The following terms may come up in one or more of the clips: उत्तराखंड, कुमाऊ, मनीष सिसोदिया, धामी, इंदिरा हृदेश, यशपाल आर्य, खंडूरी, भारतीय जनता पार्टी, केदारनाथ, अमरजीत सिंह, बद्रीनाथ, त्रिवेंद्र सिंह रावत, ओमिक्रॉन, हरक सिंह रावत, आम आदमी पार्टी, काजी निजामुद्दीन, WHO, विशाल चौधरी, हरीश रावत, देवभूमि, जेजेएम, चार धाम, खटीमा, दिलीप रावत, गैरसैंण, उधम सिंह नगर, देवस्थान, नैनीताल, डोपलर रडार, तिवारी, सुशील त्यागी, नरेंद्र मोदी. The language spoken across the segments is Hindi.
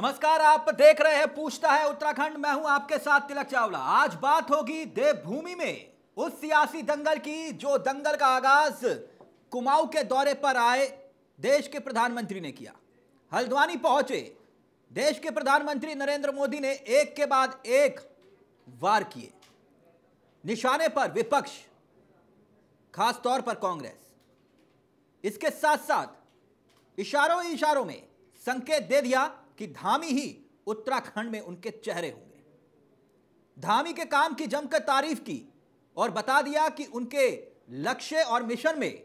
नमस्कार, आप देख रहे हैं पूछता है उत्तराखंड। मैं हूं आपके साथ तिलक चावला। आज बात होगी देवभूमि में उस सियासी दंगल की, जो दंगल का आगाज कुमाऊ के दौरे पर आए देश के प्रधानमंत्री ने किया। हल्द्वानी पहुंचे देश के प्रधानमंत्री नरेंद्र मोदी ने एक के बाद एक वार किए। निशाने पर विपक्ष, खास तौर पर कांग्रेस। इसके साथ साथ इशारों ही इशारों में संकेत दे दिया कि धामी ही उत्तराखंड में उनके चेहरे होंगे। धामी के काम की जमकर तारीफ की और बता दिया कि उनके लक्ष्य और मिशन में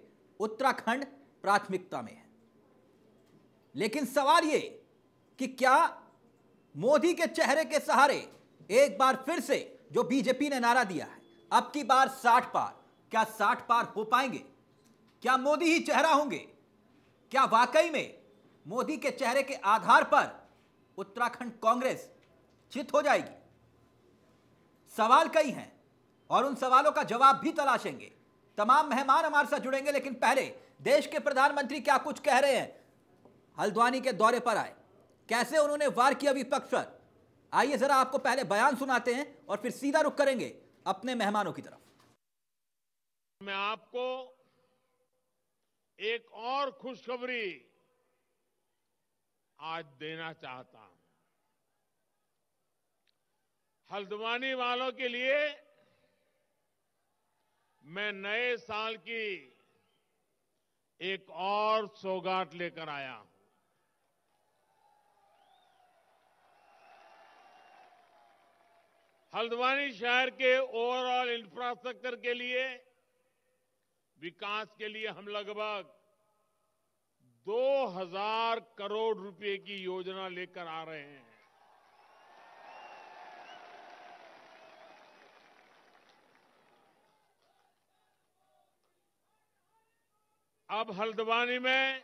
उत्तराखंड प्राथमिकता में है। लेकिन सवाल यह कि क्या मोदी के चेहरे के सहारे एक बार फिर से, जो बीजेपी ने नारा दिया है, अब की बार 60 पार, क्या 60 पार हो पाएंगे? क्या मोदी ही चेहरा होंगे? क्या वाकई में मोदी के चेहरे के आधार पर उत्तराखंड कांग्रेस चित हो जाएगी? सवाल कई हैं और उन सवालों का जवाब भी तलाशेंगे। तमाम मेहमान हमारे साथ जुड़ेंगे, लेकिन पहले देश के प्रधानमंत्री क्या कुछ कह रहे हैं। हल्द्वानी के दौरे पर आए, कैसे उन्होंने वार किया विपक्ष पर, आइए जरा आपको पहले बयान सुनाते हैं और फिर सीधा रुख करेंगे अपने मेहमानों की तरफ। मैं आपको एक और खुशखबरी आज देना चाहता हूं। हल्द्वानी वालों के लिए मैं नए साल की एक और सौगात लेकर आया हूं। हल्द्वानी शहर के ओवरऑल इंफ्रास्ट्रक्चर के लिए, विकास के लिए हम लगभग 2000 करोड़ रुपए की योजना लेकर आ रहे हैं। अब हल्द्वानी में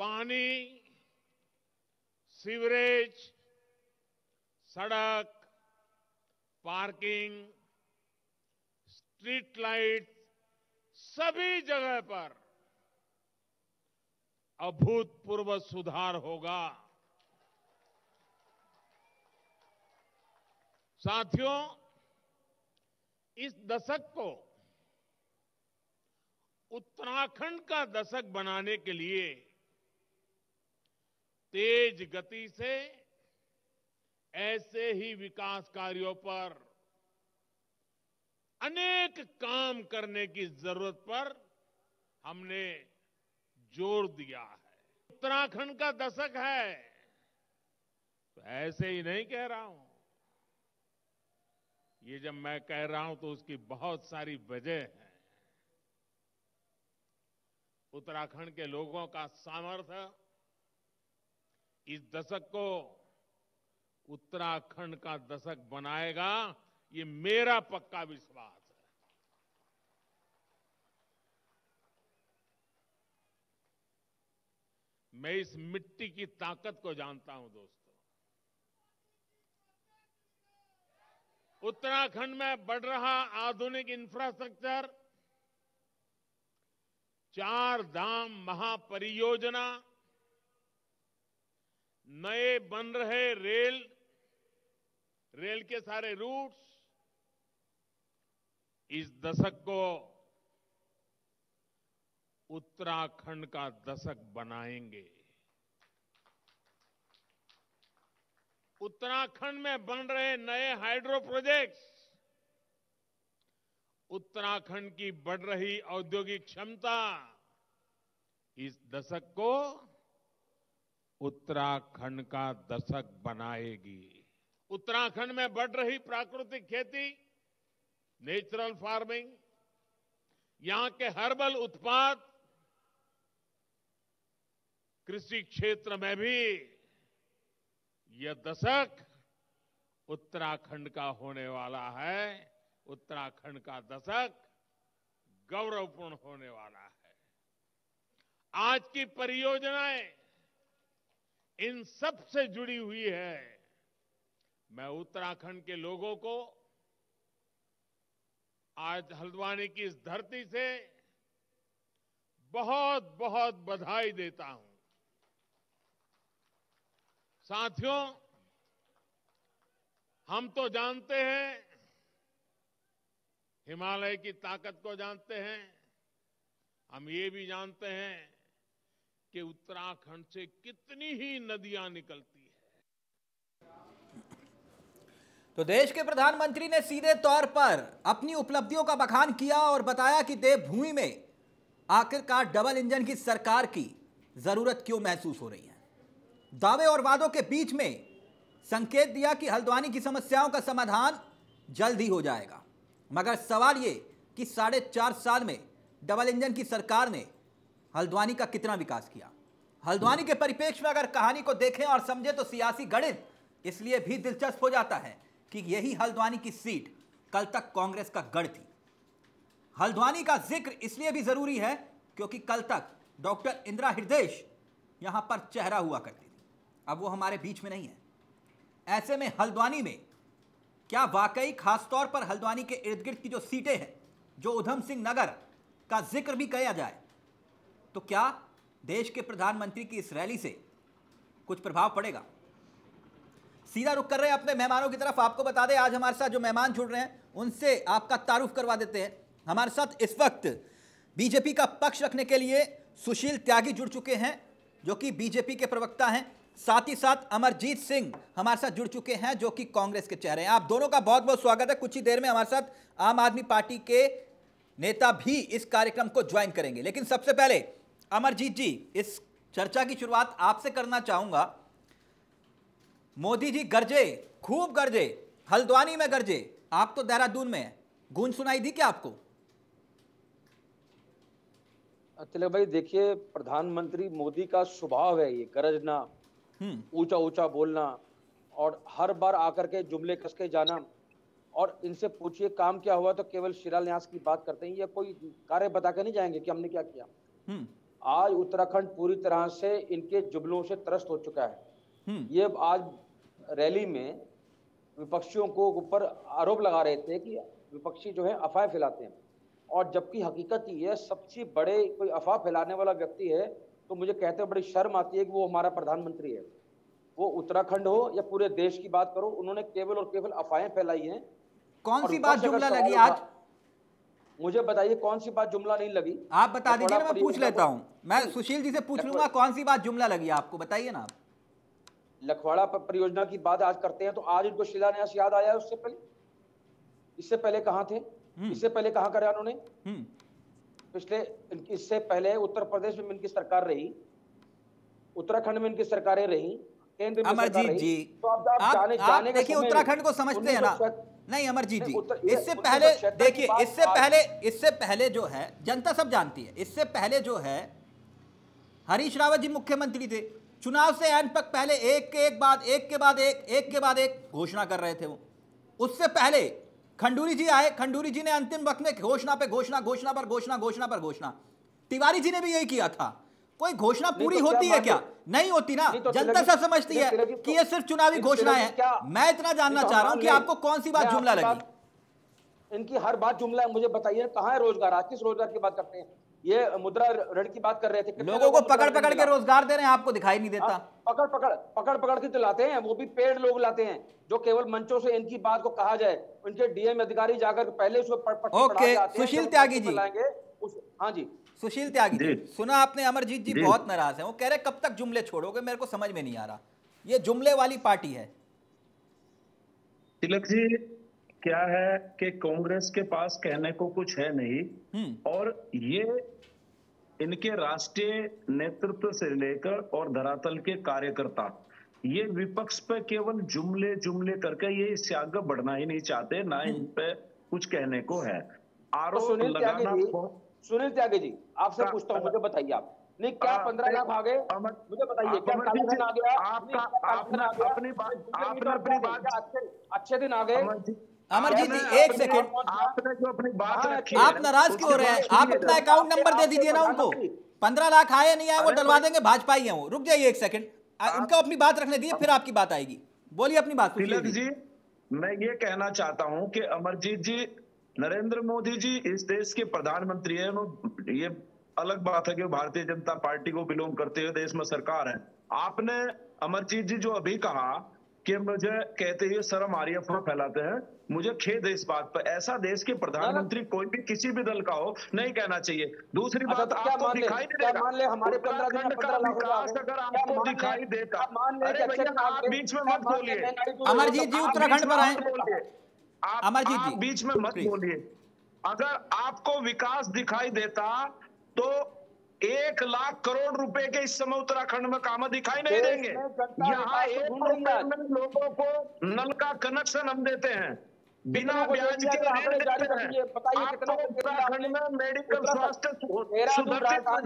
पानी, सीवरेज, सड़क, पार्किंग, स्ट्रीट लाइट, सभी जगह पर अभूतपूर्व सुधार होगा। साथियों, इस दशक को उत्तराखंड का दशक बनाने के लिए तेज गति से ऐसे ही विकास कार्यों पर, अनेक काम करने की जरूरत पर हमने जोर दिया है। उत्तराखंड का दशक है तो ऐसे ही नहीं कह रहा हूं। ये जब मैं कह रहा हूं तो उसकी बहुत सारी वजह है। उत्तराखंड के लोगों का सामर्थ्य इस दशक को उत्तराखंड का दशक बनाएगा, ये मेरा पक्का विश्वास है। मैं इस मिट्टी की ताकत को जानता हूं दोस्तों। उत्तराखंड में बढ़ रहा आधुनिक इंफ्रास्ट्रक्चर, चार धाम महापरियोजना, नए बन रहे रेल के सारे रूट्स इस दशक को उत्तराखंड का दशक बनाएंगे। उत्तराखंड में बन रहे नए हाइड्रो प्रोजेक्ट्स, उत्तराखंड की बढ़ रही औद्योगिक क्षमता इस दशक को उत्तराखंड का दशक बनाएगी। उत्तराखंड में बढ़ रही प्राकृतिक खेती, नेचुरल फार्मिंग, यहां के हर्बल उत्पाद कृषि क्षेत्र में भी यह दशक उत्तराखंड का होने वाला है। उत्तराखंड का दशक गौरवपूर्ण होने वाला है। आज की परियोजनाएं इन सब से जुड़ी हुई है। मैं उत्तराखंड के लोगों को आज हल्द्वानी की इस धरती से बहुत बहुत बधाई देता हूं। साथियों, हम तो जानते हैं, हिमालय की ताकत को जानते हैं, हम ये भी जानते हैं कि उत्तराखंड से कितनी ही नदियां निकलती हैं। तो देश के प्रधानमंत्री ने सीधे तौर पर अपनी उपलब्धियों का बखान किया और बताया कि देवभूमि में आखिरकार डबल इंजन की सरकार की जरूरत क्यों महसूस हो रही है। दावे और वादों के बीच में संकेत दिया कि हल्द्वानी की समस्याओं का समाधान जल्द ही हो जाएगा, मगर सवाल ये कि 4.5 साल में डबल इंजन की सरकार ने हल्द्वानी का कितना विकास किया। हल्द्वानी के परिपेक्ष में अगर कहानी को देखें और समझें तो सियासी गणित इसलिए भी दिलचस्प हो जाता है कि यही हल्द्वानी की सीट कल तक कांग्रेस का गढ़ थी। हल्द्वानी का जिक्र इसलिए भी जरूरी है क्योंकि कल तक डॉक्टर इंदिरा हृदेश यहां पर चेहरा हुआ करती थी, अब वो हमारे बीच में नहीं है। ऐसे में हल्द्वानी में क्या वाकई, खासतौर पर हल्द्वानी के इर्द गिर्द की जो सीटें हैं, जो उधम सिंह नगर का जिक्र भी किया जाए, तो क्या देश के प्रधानमंत्री की इस रैली से कुछ प्रभाव पड़ेगा। सीधा रुख कर रहे हैं अपने मेहमानों की तरफ। आपको बता दें, आज हमारे साथ जो मेहमान जुड़ रहे हैं उनसे आपका तारुफ करवा देते हैं। हमारे साथ इस वक्त बीजेपी का पक्ष रखने के लिए सुशील त्यागी जुड़ चुके हैं, जो कि बीजेपी के प्रवक्ता हैं। साथ ही साथ अमरजीत सिंह हमारे साथ जुड़ चुके हैं, जो कि कांग्रेस के चेहरे हैं। आप दोनों का बहुत बहुत स्वागत है। कुछ ही देर में हमारे साथ आम आदमी पार्टी के नेता भी इस कार्यक्रम को ज्वाइन करेंगे, लेकिन सबसे पहले अमरजीत जी, इस चर्चा की शुरुआत आपसे करना चाहूंगा। मोदी जी गरजे, खूब गरजे, हल्द्वानी में गरजे, आप तो देहरादून में हैं, गूंज सुनाई दी क्या आपको? तिलक भाई, देखिए, प्रधानमंत्री मोदी का स्वभाव है ये गरजना, ऊंचा ऊंचा बोलना और हर बार आकर के जुमले कसके जाना। और इनसे पूछिए काम क्या हुआ तो केवल शिलान्यास की बात करते हैं, ये कोई कार्य बता के नहीं जाएंगे कि हमने क्या किया। आज उत्तराखंड पूरी तरह से इनके जुमलों से त्रस्त हो चुका है। ये आज रैली में विपक्षियों को ऊपर आरोप लगा रहे थे कि विपक्षी जो है अफवाह फैलाते हैं, और जबकि हकीकत ये है, सबसे बड़े कोई अफवाह फैलाने वाला व्यक्ति है तो मुझे कहते बड़ी शर्म आती है कि वो हमारा प्रधानमंत्री है। वो उत्तराखंड हो या पूरे देश की बात करो, उन्होंने केवल और केवल अफवाहें फैलाई हैं। कौन सी बात जुमला लगी आज, मुझे बताइए? कौन सी बात जुमला नहीं लगी आप बता दीजिए, मैं पूछ लेता हूँ। मैं सुशील जी से पूछ लूंगा, कौन सी बात जुमला लगी आपको, बताइए ना। लखवाड़ा परियोजना की बात आज करते हैं तो आज इनको शिलान्यास याद आया, उससे पहले, इससे पहले कहाँ थे? इससे पहले कहाँ कराया उन्होंने? पिछले, इससे पहले उत्तर प्रदेश में इनकी सरकार रही, उत्तराखंड में इनकी सरकारें रही, केंद्र में सरकार रही। तो आप देखिए, उत्तराखंड को समझते हैं ना? नहीं अमरजीत जी, इससे पहले देखिए, इससे पहले जो है, जनता सब जानती है, इससे पहले जो है हरीश रावत जी मुख्यमंत्री थे। चुनाव से एंड तक पहले एक के बाद एक घोषणा कर रहे थे वो। उससे पहले खंडूरी जी आए, खंडूरी जी ने अंतिम वक्त में घोषणा पर घोषणा। तिवारी जी ने भी यही किया था। कोई घोषणा पूरी होती है क्या? नहीं होती ना। जनता सब समझती है कि ये सिर्फ चुनावी घोषणाएं हैं। मैं इतना जानना चाह रहा हूं कि आपको कौन सी बात जुमला लगी? इनकी हर बात जुमला है, मुझे बताइए। कहाँ है रोजगार? आज किस रोजगार की बात करते हैं? ये मुद्रा ऋण की बात कर रहे थे, लोगों को पकड़ पकड़ के रोजगार दे रहे हैं, आपको दिखाई नहीं देता? पकड़ पकड़ के तो लाते हैं, वो भी पेड़ लोग लाते हैं जो केवल मंचों से इनकी बात को कहा जाए। उनके डीएम अधिकारी जाकर पहले सुशील त्यागी जी, हाँ जी, सुशील त्यागी जी, सुना आपने, अमरजीत जी बहुत नाराज है, वो कह रहे कब तक जुमले छोड़ोगे, मेरे को समझ में नहीं आ रहा, ये जुमले वाली पार्टी है। तिलक जी, क्या है कि कांग्रेस के पास कहने को कुछ है नहीं, और ये इनके राष्ट्रीय नेतृत्व से लेकर और धरातल के कार्यकर्ता ये विपक्ष पे केवल जुमले जुमले करके ये इससे आगे बढ़ना ही नहीं चाहते, ना इन पे कुछ कहने को है। आरोप लगाना, सुनील त्यागी जी आपसे पूछता हूँ, मुझे बताइए आप, नहीं क्या 15 लाख आ गए? मुझे बताइए क्या कालेधन आ गया? आपने अपनी बात अच्छे दिन आ गए। अमरजीत जी, एक सेकेंड, आपने जो अपनी बात रखी, आप नाराज क्यों हो रहे हैं? आप अपना अकाउंट नंबर दे दीजिए ना उनको। 15 लाख आए नहीं आए वो डलवा देंगे, भाजपा ही है वो। रुक जाइए एक सेकंड, उनको अपनी बात रखने दीजिए, फिर आपकी बात आएगी। बोलिए अपनी बात। तिलक जी, मैं ये कहना चाहता हूं कि अमरजीत जी, नरेंद्र मोदी जी इस देश के प्रधानमंत्री है। ये अलग बात है कि भारतीय जनता पार्टी को बिलोंग करते हुए देश में सरकार है, आपने अमरजीत जी जो अभी कहा कि मुझे कहते हुए शर्म आ रही है, अफवाह फैलाते हैं, मुझे खेद है इस बात पर। ऐसा देश के प्रधानमंत्री कोई भी किसी भी दल का हो नहीं कहना चाहिए। दूसरी बात, आपको दिखाई नहीं देगा उत्तराखंड का विकास, अगर आपको दिखाई देता, अरे भैया आप बीच में मत बोलिए। अमरजीत जी उत्तराखंड पर आए, आप बीच में मत बोलिए। अगर आपको विकास दिखाई देता तो 1,00,000 करोड़ रुपए के इस समय उत्तराखंड में काम दिखाई नहीं देंगे। यहाँ 1 रुपए में लोगों को नल का कनेक्शन हम देते हैं, बिना ब्याज के रेट देते हैं। आपको उत्तराखंड में मेडिकल स्वास्थ्य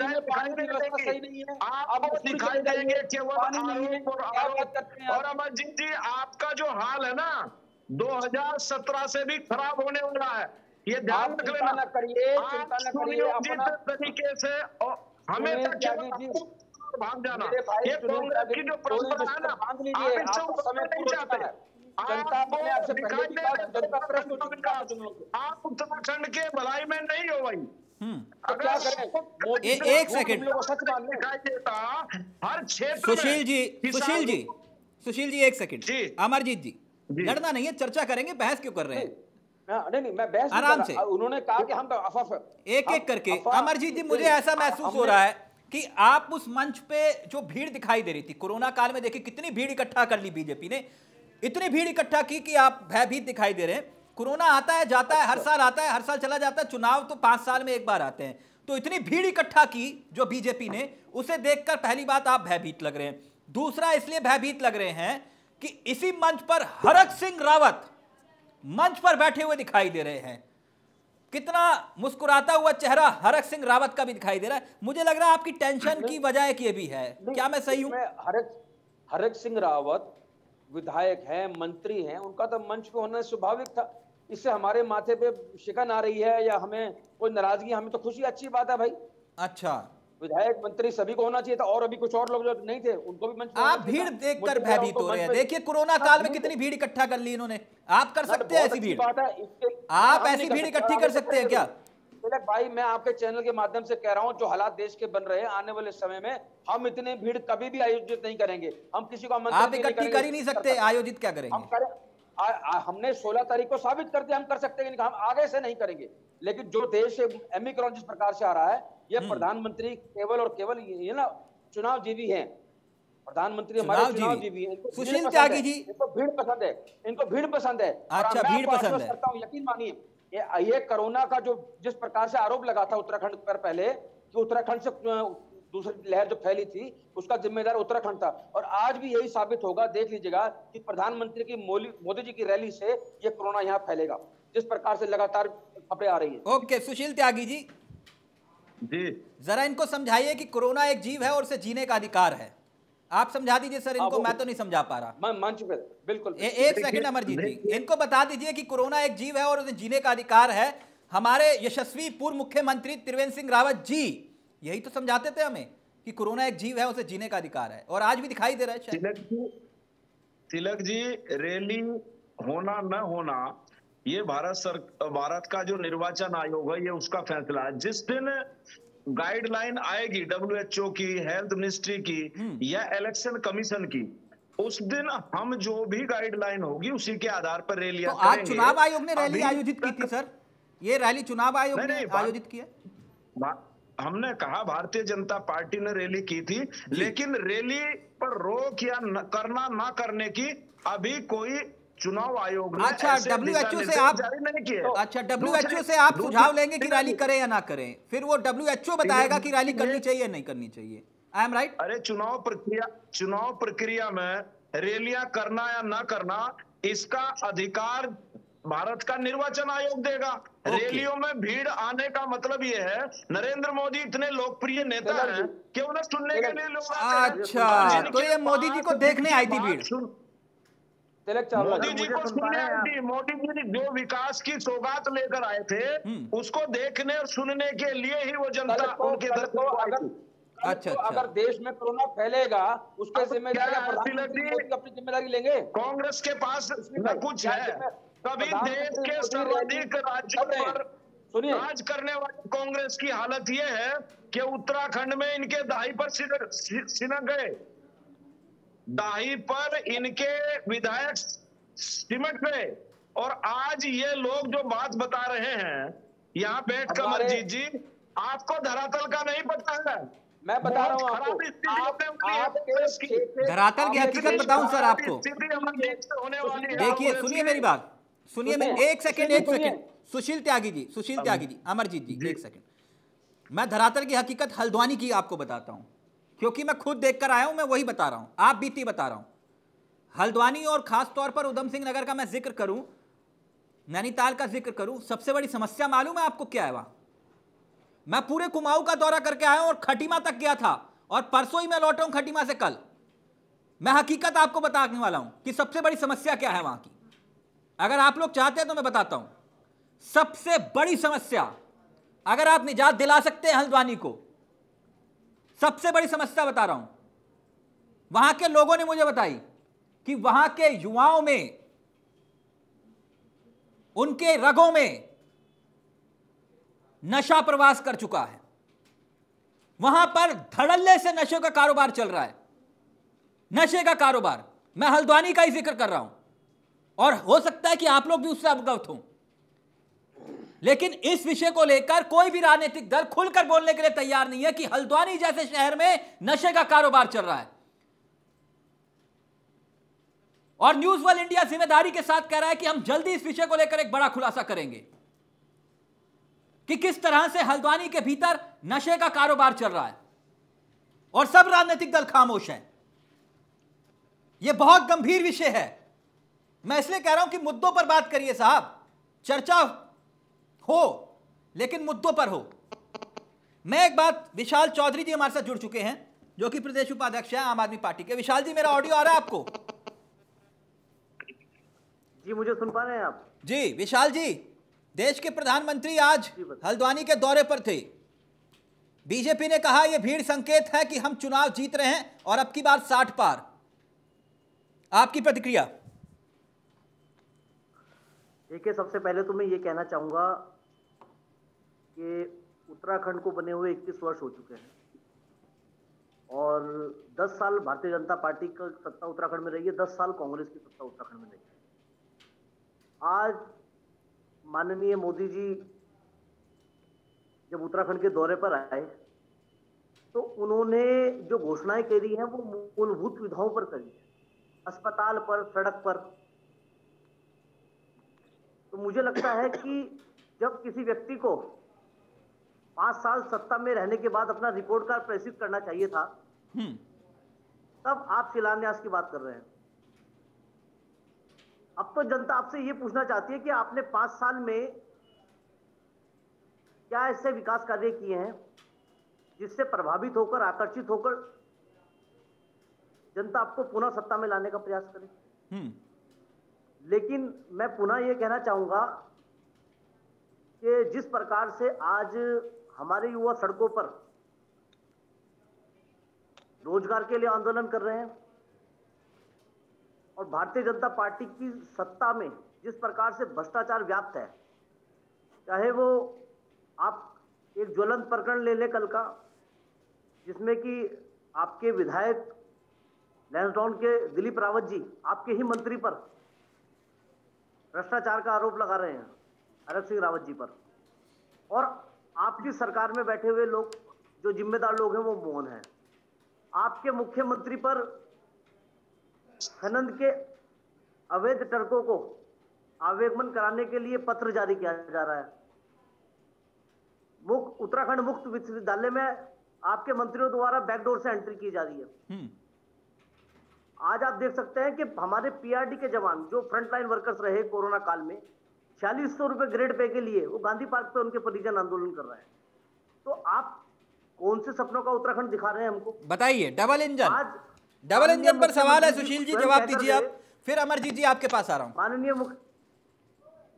दिखाई नहीं है, आपको दिखाई देंगे केवल। और अमरजीत जी आपका जो हाल है ना 2017 से भी खराब होने वाला है, ये ध्यान रख लेना। आप सुनियोजित तरीके से और हमेशा केवल भाग जाना, ये कांग्रेस की जो परंपरा है ना, आप इससे ऊपर नहीं जाते। आपको दिखाई दे रहा है आप उत्तराखंड के भलाई में नहीं हो भाई। अगर एक सेकेंड दिखाई देता हर क्षेत्र में। सुशील जी एक सेकेंड। अमरजीत जी लड़ना नहीं है, चर्चा करेंगे, बहस क्यों कर रहे हैं? नहीं मैं बहस आराम से। उन्होंने कहा कि हम एक करके। अमरजीत जी मुझे ऐसा महसूस हो रहा है कि आप उस मंच पे जो भीड़ दिखाई दे रही थी कोरोना काल में, देखिए कितनी भीड़ इकट्ठा कर ली बीजेपी ने, इतनी भीड़ इकट्ठा की कि आप भयभीत दिखाई दे रहे हैं। कोरोना आता है जाता है, हर साल आता है, हर साल चला जाता है, चुनाव तो 5 साल में एक बार आते हैं, तो इतनी भीड़ इकट्ठा की जो बीजेपी ने, उसे देखकर पहली बात आप भयभीत लग रहे हैं। दूसरा इसलिए भयभीत लग रहे हैं कि इसी मंच पर हरक सिंह रावत मंच पर बैठे हुए दिखाई दे रहे हैं। कितना मुस्कुराता हुआ चेहरा हरक सिंह रावत का भी दिखाई दे रहा है। मुझे लग रहा है आपकी टेंशन की वजह कि ये भी है, क्या मैं सही हूं? हरक सिंह रावत विधायक हैं, मंत्री हैं, उनका तो मंच पे होना स्वाभाविक था। इससे हमारे माथे पे शिकन आ रही है या हमें कोई नाराजगी? हमें तो खुशी, अच्छी बात है भाई। अच्छा, विधायक मंत्री सभी को होना चाहिए था। और अभी कुछ और लोग जो नहीं थे उनको भी मंच। आप भीड़ देखकर भयभीत हो रहे हैं। देखिए कोरोना काल में कितनी भीड़ इकट्ठा कर ली इन्होंने। आप कर सकते हैं ऐसी भीड़? आप ऐसी भीड़ इकट्ठी कर सकते हैं क्या? भाई मैं आपके चैनल के माध्यम से कह रहा हूं, जो हालात देश के बन रहे हैं आने वाले समय में, हम इतने भीड़ कभी भी आयोजित नहीं करेंगे। हम किसी को आप इकट्ठी कर ही नहीं सकते, आयोजित क्या करेंगे? हमने 16 तारीख को साबित कर दिया हम कर सकते हैं, हम आगे से नहीं करेंगे। लेकिन जो देश ओमिक्रॉन जिस प्रकार से आ रहा है, ये प्रधानमंत्री केवल और केवल ये ना चुनाव जीवी हैं, प्रधानमंत्री हमारे चुनाव जीवी हैं। सुशील त्यागी जी, इनको भीड़ पसंद है, इनको भीड़ पसंद है। अच्छा, भीड़ पसंद है। यकीन मानिए ये कोरोना का जो जिस प्रकार से आरोप लगा था उत्तराखंड पर पहले, कि उत्तराखंड से दूसरी लहर जो फैली थी उसका जिम्मेदार उत्तराखंड था, और आज भी यही साबित होगा। देख लीजिएगा कि प्रधानमंत्री की मोदी जी की रैली से ये कोरोना यहाँ फैलेगा, जिस प्रकार से लगातार खबरें आ रही है। ओके सुशील त्यागी जी, जरा इनको समझाइए कि कोरोना एक जीव है और उसे जीने का अधिकार है। आप समझा दीजिए सर इनको, मैं तो नहीं समझा पा रहा मंच पे। बिल्कुल एक सेकंड अमरजीत जी, इनको बता दीजिए कि कोरोना एक जीव है और उसे जीने का अधिकार है। हमारे यशस्वी पूर्व मुख्यमंत्री त्रिवेंद्र सिंह रावत जी यही तो समझाते थे हमें कि कोरोना एक जीव है, उसे जीने का अधिकार है, और आज भी दिखाई दे रहा है। तिलक जी, रैली होना न होना ये भारत का जो निर्वाचन आयोग है ये उसका फैसला है। जिस दिन गाइडलाइन आएगी WHO की, हेल्थ मिनिस्ट्री की या इलेक्शन कमीशन की, उस दिन हम जो भी गाइडलाइन होगी उसी के आधार पर रैलियां करेंगे। आज चुनाव आयोग ने रैली आयोजित की थी सर, ये रैली चुनाव आयोग ने आयोजित की है। हमने कहा भारतीय जनता पार्टी ने रैली की थी, लेकिन रैली पर रोक या करना ना करने की अभी कोई चुनाव आयोग ने। अच्छा, WHO से आप जारी नहीं किए। अच्छा, WHO से आप सुझाव लेंगे कि रैली करें या ना करें, फिर वो WHO बताएगा कि रैली करनी चाहिए या नहीं करनी चाहिए। I am right? अरे चुनाव प्रक्रिया में रैलियां करना या ना करना, इसका अधिकार भारत का निर्वाचन आयोग देगा। रैलियों में भीड़ आने का मतलब ये है, नरेंद्र मोदी इतने लोकप्रिय नेता हैं कि उन्हें सुनने के लिए लोग आते हैं। अच्छा, तो ये मोदी जी को देखने आई थी भीड़? तिलक चावला मोदी जी जो विकास की सौगात लेकर आए थे उसको देखने और सुनने के लिए ही वो जनता उनके दर को। अच्छा, अगर देश में कोरोना फैलेगा उसके जिम्मेदारी लेंगे? कांग्रेस के पास कुछ है? कभी देश के सर्वाधिक राज्यों पर राज करने वाली कांग्रेस की हालत यह है कि उत्तराखंड में इनके दाई पर सिनक गए। दाही पर इनके विधायक सिमट गए। और आज ये लोग जो बात बता रहे हैं यहाँ बैठकर, अमरजीत जी आपको धरातल का नहीं पता है। मैं बता रहा हूँ आपको धरातल की हकीकत बताऊं सर आपको। देखिए, सुनिए मेरी बात, सुनिए मेरी, एक सेकेंड सुशील त्यागी जी, अमरजीत जी एक सेकेंड, मैं धरातल की हकीकत हल्द्वानी की आपको बताता हूँ, क्योंकि मैं खुद देखकर आया हूं, मैं वही बता रहा हूं, आप बीती बता रहा हूं। हल्द्वानी और खास तौर पर उधम सिंह नगर का मैं जिक्र करूं, नैनीताल का जिक्र करूं, सबसे बड़ी समस्या मालूम है आपको क्या है वहां? मैं पूरे कुमाऊ का दौरा करके आया हूं और खटीमा तक गया था, और परसों ही मैं लौटा हूं खटीमा से कल। मैं हकीकत आपको बताने वाला हूं कि सबसे बड़ी समस्या क्या है वहां की। अगर आप लोग चाहते हैं तो मैं बताता हूं सबसे बड़ी समस्या। अगर आप निजात दिला सकते हैं हल्द्वानी को, सबसे बड़ी समस्या बता रहा हूं, वहां के लोगों ने मुझे बताई कि वहां के युवाओं में, उनके रगों में नशा प्रवास कर चुका है। वहां पर धड़ल्ले से नशे का कारोबार चल रहा है, नशे का कारोबार। मैं हल्द्वानी का ही जिक्र कर रहा हूं, और हो सकता है कि आप लोग भी उससे अवगत हों, लेकिन इस विषय को लेकर कोई भी राजनीतिक दल खुलकर बोलने के लिए तैयार नहीं है कि हल्द्वानी जैसे शहर में नशे का कारोबार चल रहा है। और न्यूज वर्ल्ड इंडिया जिम्मेदारी के साथ कह रहा है कि हम जल्दी इस विषय को लेकर एक बड़ा खुलासा करेंगे कि किस तरह से हल्द्वानी के भीतर नशे का कारोबार चल रहा है, और सब राजनीतिक दल खामोश हैं। यह बहुत गंभीर विषय है। मैं इसलिए कह रहा हूं कि मुद्दों पर बात करिए साहब, चर्चा हो लेकिन मुद्दों पर हो। मैं एक बात, विशाल चौधरी जी हमारे साथ जुड़ चुके हैं जो कि प्रदेश उपाध्यक्ष हैं आम आदमी पार्टी के। विशाल जी, मेरा ऑडियो आ रहा है आपको? जी, मुझे सुन पा रहे हैं आप? जी विशाल जी, देश के प्रधानमंत्री आज हल्द्वानी के दौरे पर थे। बीजेपी ने कहा यह भीड़ संकेत है कि हम चुनाव जीत रहे हैं और अब की बार 60 पार। आपकी प्रतिक्रिया? देखिए, सबसे पहले तो मैं ये कहना चाहूंगा कि उत्तराखंड को बने हुए 21 वर्ष हो चुके हैं और 10 साल भारतीय जनता पार्टी की सत्ता उत्तराखंड में रही है, 10 साल कांग्रेस की सत्ता उत्तराखंड में रही है। आज माननीय मोदी जी जब उत्तराखंड के दौरे पर आए तो उन्होंने जो घोषणाएं करी हैं वो मूलभूत सुविधाओं पर करी है, अस्पताल पर, सड़क पर। तो मुझे लगता है कि जब किसी व्यक्ति को 5 साल सत्ता में रहने के बाद अपना रिपोर्ट कार्ड प्रस्तुत करना चाहिए था, तब आप शिलान्यास की बात कर रहे हैं। अब तो जनता आपसे ये पूछना चाहती है कि आपने 5 साल में क्या ऐसे विकास कार्य किए हैं जिससे प्रभावित होकर, आकर्षित होकर जनता आपको पुनः सत्ता में लाने का प्रयास करे। लेकिन मैं पुनः ये कहना चाहूंगा कि जिस प्रकार से आज हमारे युवा सड़कों पर रोजगार के लिए आंदोलन कर रहे हैं और भारतीय जनता पार्टी की सत्ता में जिस प्रकार से भ्रष्टाचार व्याप्त है, चाहे वो आप एक ज्वलंत प्रकरण ले लें कल का, जिसमें कि आपके विधायक लैंसडाउन के दिलीप रावत जी आपके ही मंत्री पर भ्रष्टाचार का आरोप लगा रहे हैं, हरक सिंह रावत जी पर, और आपकी सरकार में बैठे हुए लोग जो जिम्मेदार लोग हैं वो मौन हैं। आपके मुख्यमंत्री पर खनन के अवैध ट्रकों को आवेगमन कराने के लिए पत्र जारी किया जा रहा है। उत्तराखंड मुक्त विश्वविद्यालय में आपके मंत्रियों द्वारा बैकडोर से एंट्री की जा रही है। आज आप देख सकते हैं कि हमारे पीआरडी के जवान जो फ्रंटलाइन वर्कर्स रहे कोरोना काल में, 4600 रुपए ग्रेड पे के लिए वो गांधी पार्क पे उनके परिजन आंदोलन कर रहे हैं। तो आप कौन से सपनों का उत्तराखंड दिखा रहे हैं हमको, बताइए? डबल इंजन पर सवाल है सुशील जी, जवाब दीजिए आप, फिर अमरजीत जी आपके पास आ रहा हूं।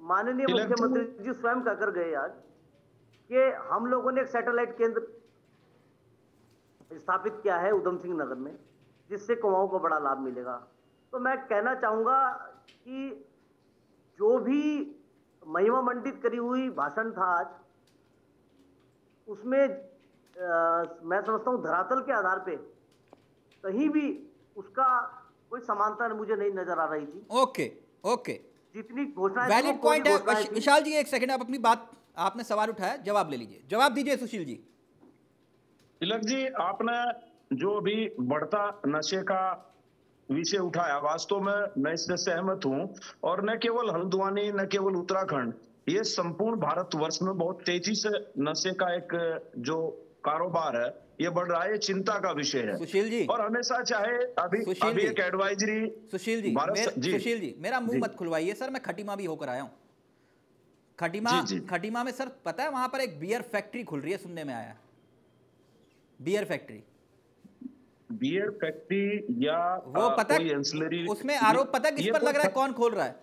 माननीय मुख्यमंत्री जी स्वयं कहकर गए आज कि हम लोगों ने एक सैटेलाइट केंद्र स्थापित किया है उधम सिंह नगर में, जिससे कुमाऊं को बड़ा लाभ मिलेगा। तो मैं कहना चाहूंगा कि जो भी महिमा मंडित करी हुई भाषण था आज, उसमें मैं समझता हूँ धरातल के आधार पे कहीं भी उसका कोई समानता मुझे नहीं नजर आ रही थी। ओके ओके, जितनी घोषणा वैलिड पॉइंट है विशाल जी। एक सेकंड, आप अपनी बात, आपने सवाल उठाया, जवाब ले लीजिए, जवाब दीजिए सुशील जी। तिलक जी, आपने जो अभी बढ़ता नशे का विषय उठाया, वास्तव में मैं इससे सहमत हूं, और न केवल हल्द्वानी, न केवल उत्तराखंड, ये संपूर्ण भारतवर्ष में बहुत तेजी से नशे का एक जो कारोबार है ये बढ़ रहा है, ये चिंता का विषय है सुशील जी। और हमेशा चाहे अभी एक एडवाइजरी। सुशील जी, मेरा मुंह मत खुलवाइए सर, मैं खटीमा भी होकर आया हूँ। खटीमा में सर पता है वहां पर एक बियर फैक्ट्री खुल रही है, सुनने में आया। बियर फैक्ट्री, बियर फैक्ट्री या वो पता कोई, उसमें आरोप पता किस पर लग रहा है, कौन खोल रहा है।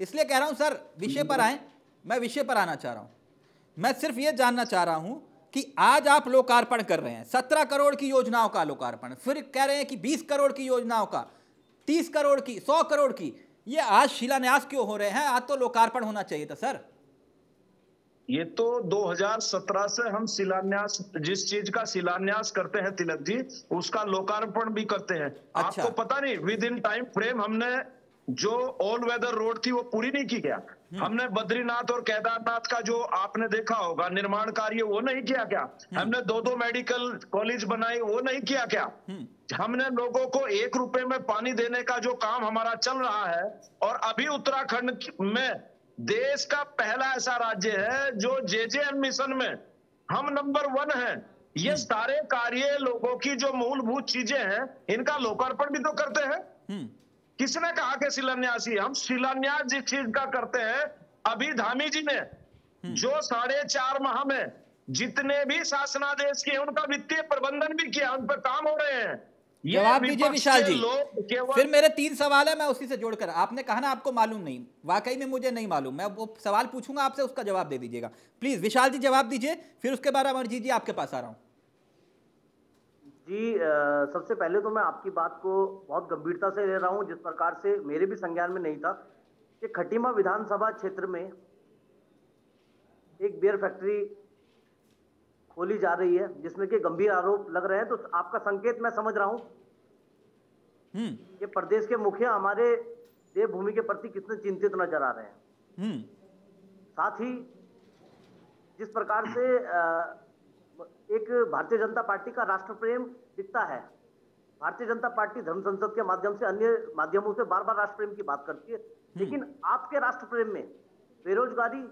इसलिए कह रहा हूं सर विषय पर आए, मैं विषय पर आना चाह रहा हूं। मैं सिर्फ ये जानना चाह रहा हूं कि आज आप लोकार्पण कर रहे हैं 17 करोड़ की योजनाओं का लोकार्पण, फिर कह रहे हैं कि 20 करोड़ की योजनाओं का, 30 करोड़ की, 100 करोड़ की, ये आज शिलान्यास क्यों हो रहे हैं? आज तो लोकार्पण होना चाहिए था सर। ये तो 2017 से हम शिलान्यास, जिस चीज का शिलान्यास करते हैं तिलक जी, उसका लोकार्पण भी करते हैं। अच्छा। आपको पता नहीं, विद इन टाइम फ्रेम हमने जो ऑल वेदर रोड थी वो पूरी नहीं की गया। हमने बद्रीनाथ और केदारनाथ का जो आपने देखा होगा निर्माण कार्य, वो नहीं किया क्या? हमने 2-2 मेडिकल कॉलेज बनाए, वो नहीं किया क्या? हमने लोगों को 1 रुपए में पानी देने का जो काम हमारा चल रहा है, और अभी उत्तराखंड में देश का पहला ऐसा राज्य है जो जेजेएम मिशन में हम नंबर 1 हैं। ये सारे कार्य, लोगों की जो मूलभूत चीजें हैं, इनका लोकार्पण भी तो करते हैं। किसने कहा कि शिलान्यास ही? हम शिलान्यास जिस चीज का करते हैं, अभी धामी जी ने जो 4.5 माह में जितने भी शासनादेश किए उनका वित्तीय प्रबंधन भी किया, उन पर काम हो रहे हैं। जवाब दीजिए विशाल जी, फिर मेरे 3 सवाल है, मैं उसी से जोड़कर। आपने कहा ना आपको मालूम नहीं, वाकई में मुझे नहीं मालूम, मैं वो सवाल पूछूंगा आपसे, उसका जवाब दे दीजिएगा प्लीज। विशाल जी जवाब दीजिए, फिर उसके बाद अमरजीत जी आपके पास आ रहा हूँ। जी सबसे पहले तो मैं आपकी बात को बहुत गंभीरता से ले रहा हूँ, जिस प्रकार से मेरे भी संज्ञान में नहीं था कि खटीमा विधानसभा क्षेत्र में एक बियर फैक्ट्री खोली जा रही है, जिसमें के गंभीर आरोप लग रहे हैं। तो आपका संकेत मैं समझ रहा हूं कि प्रदेश के मुखिया हमारे देवभूमि के प्रति कितने चिंतित नजर आ रहे हैं। साथ ही जिस प्रकार से एक भारतीय जनता पार्टी का राष्ट्र प्रेम दिखता है, भारतीय जनता पार्टी धर्म संसद के माध्यम से, अन्य माध्यमों से बार बार राष्ट्र प्रेम की बात करती है, लेकिन आपके राष्ट्र प्रेम में बेरोजगारी,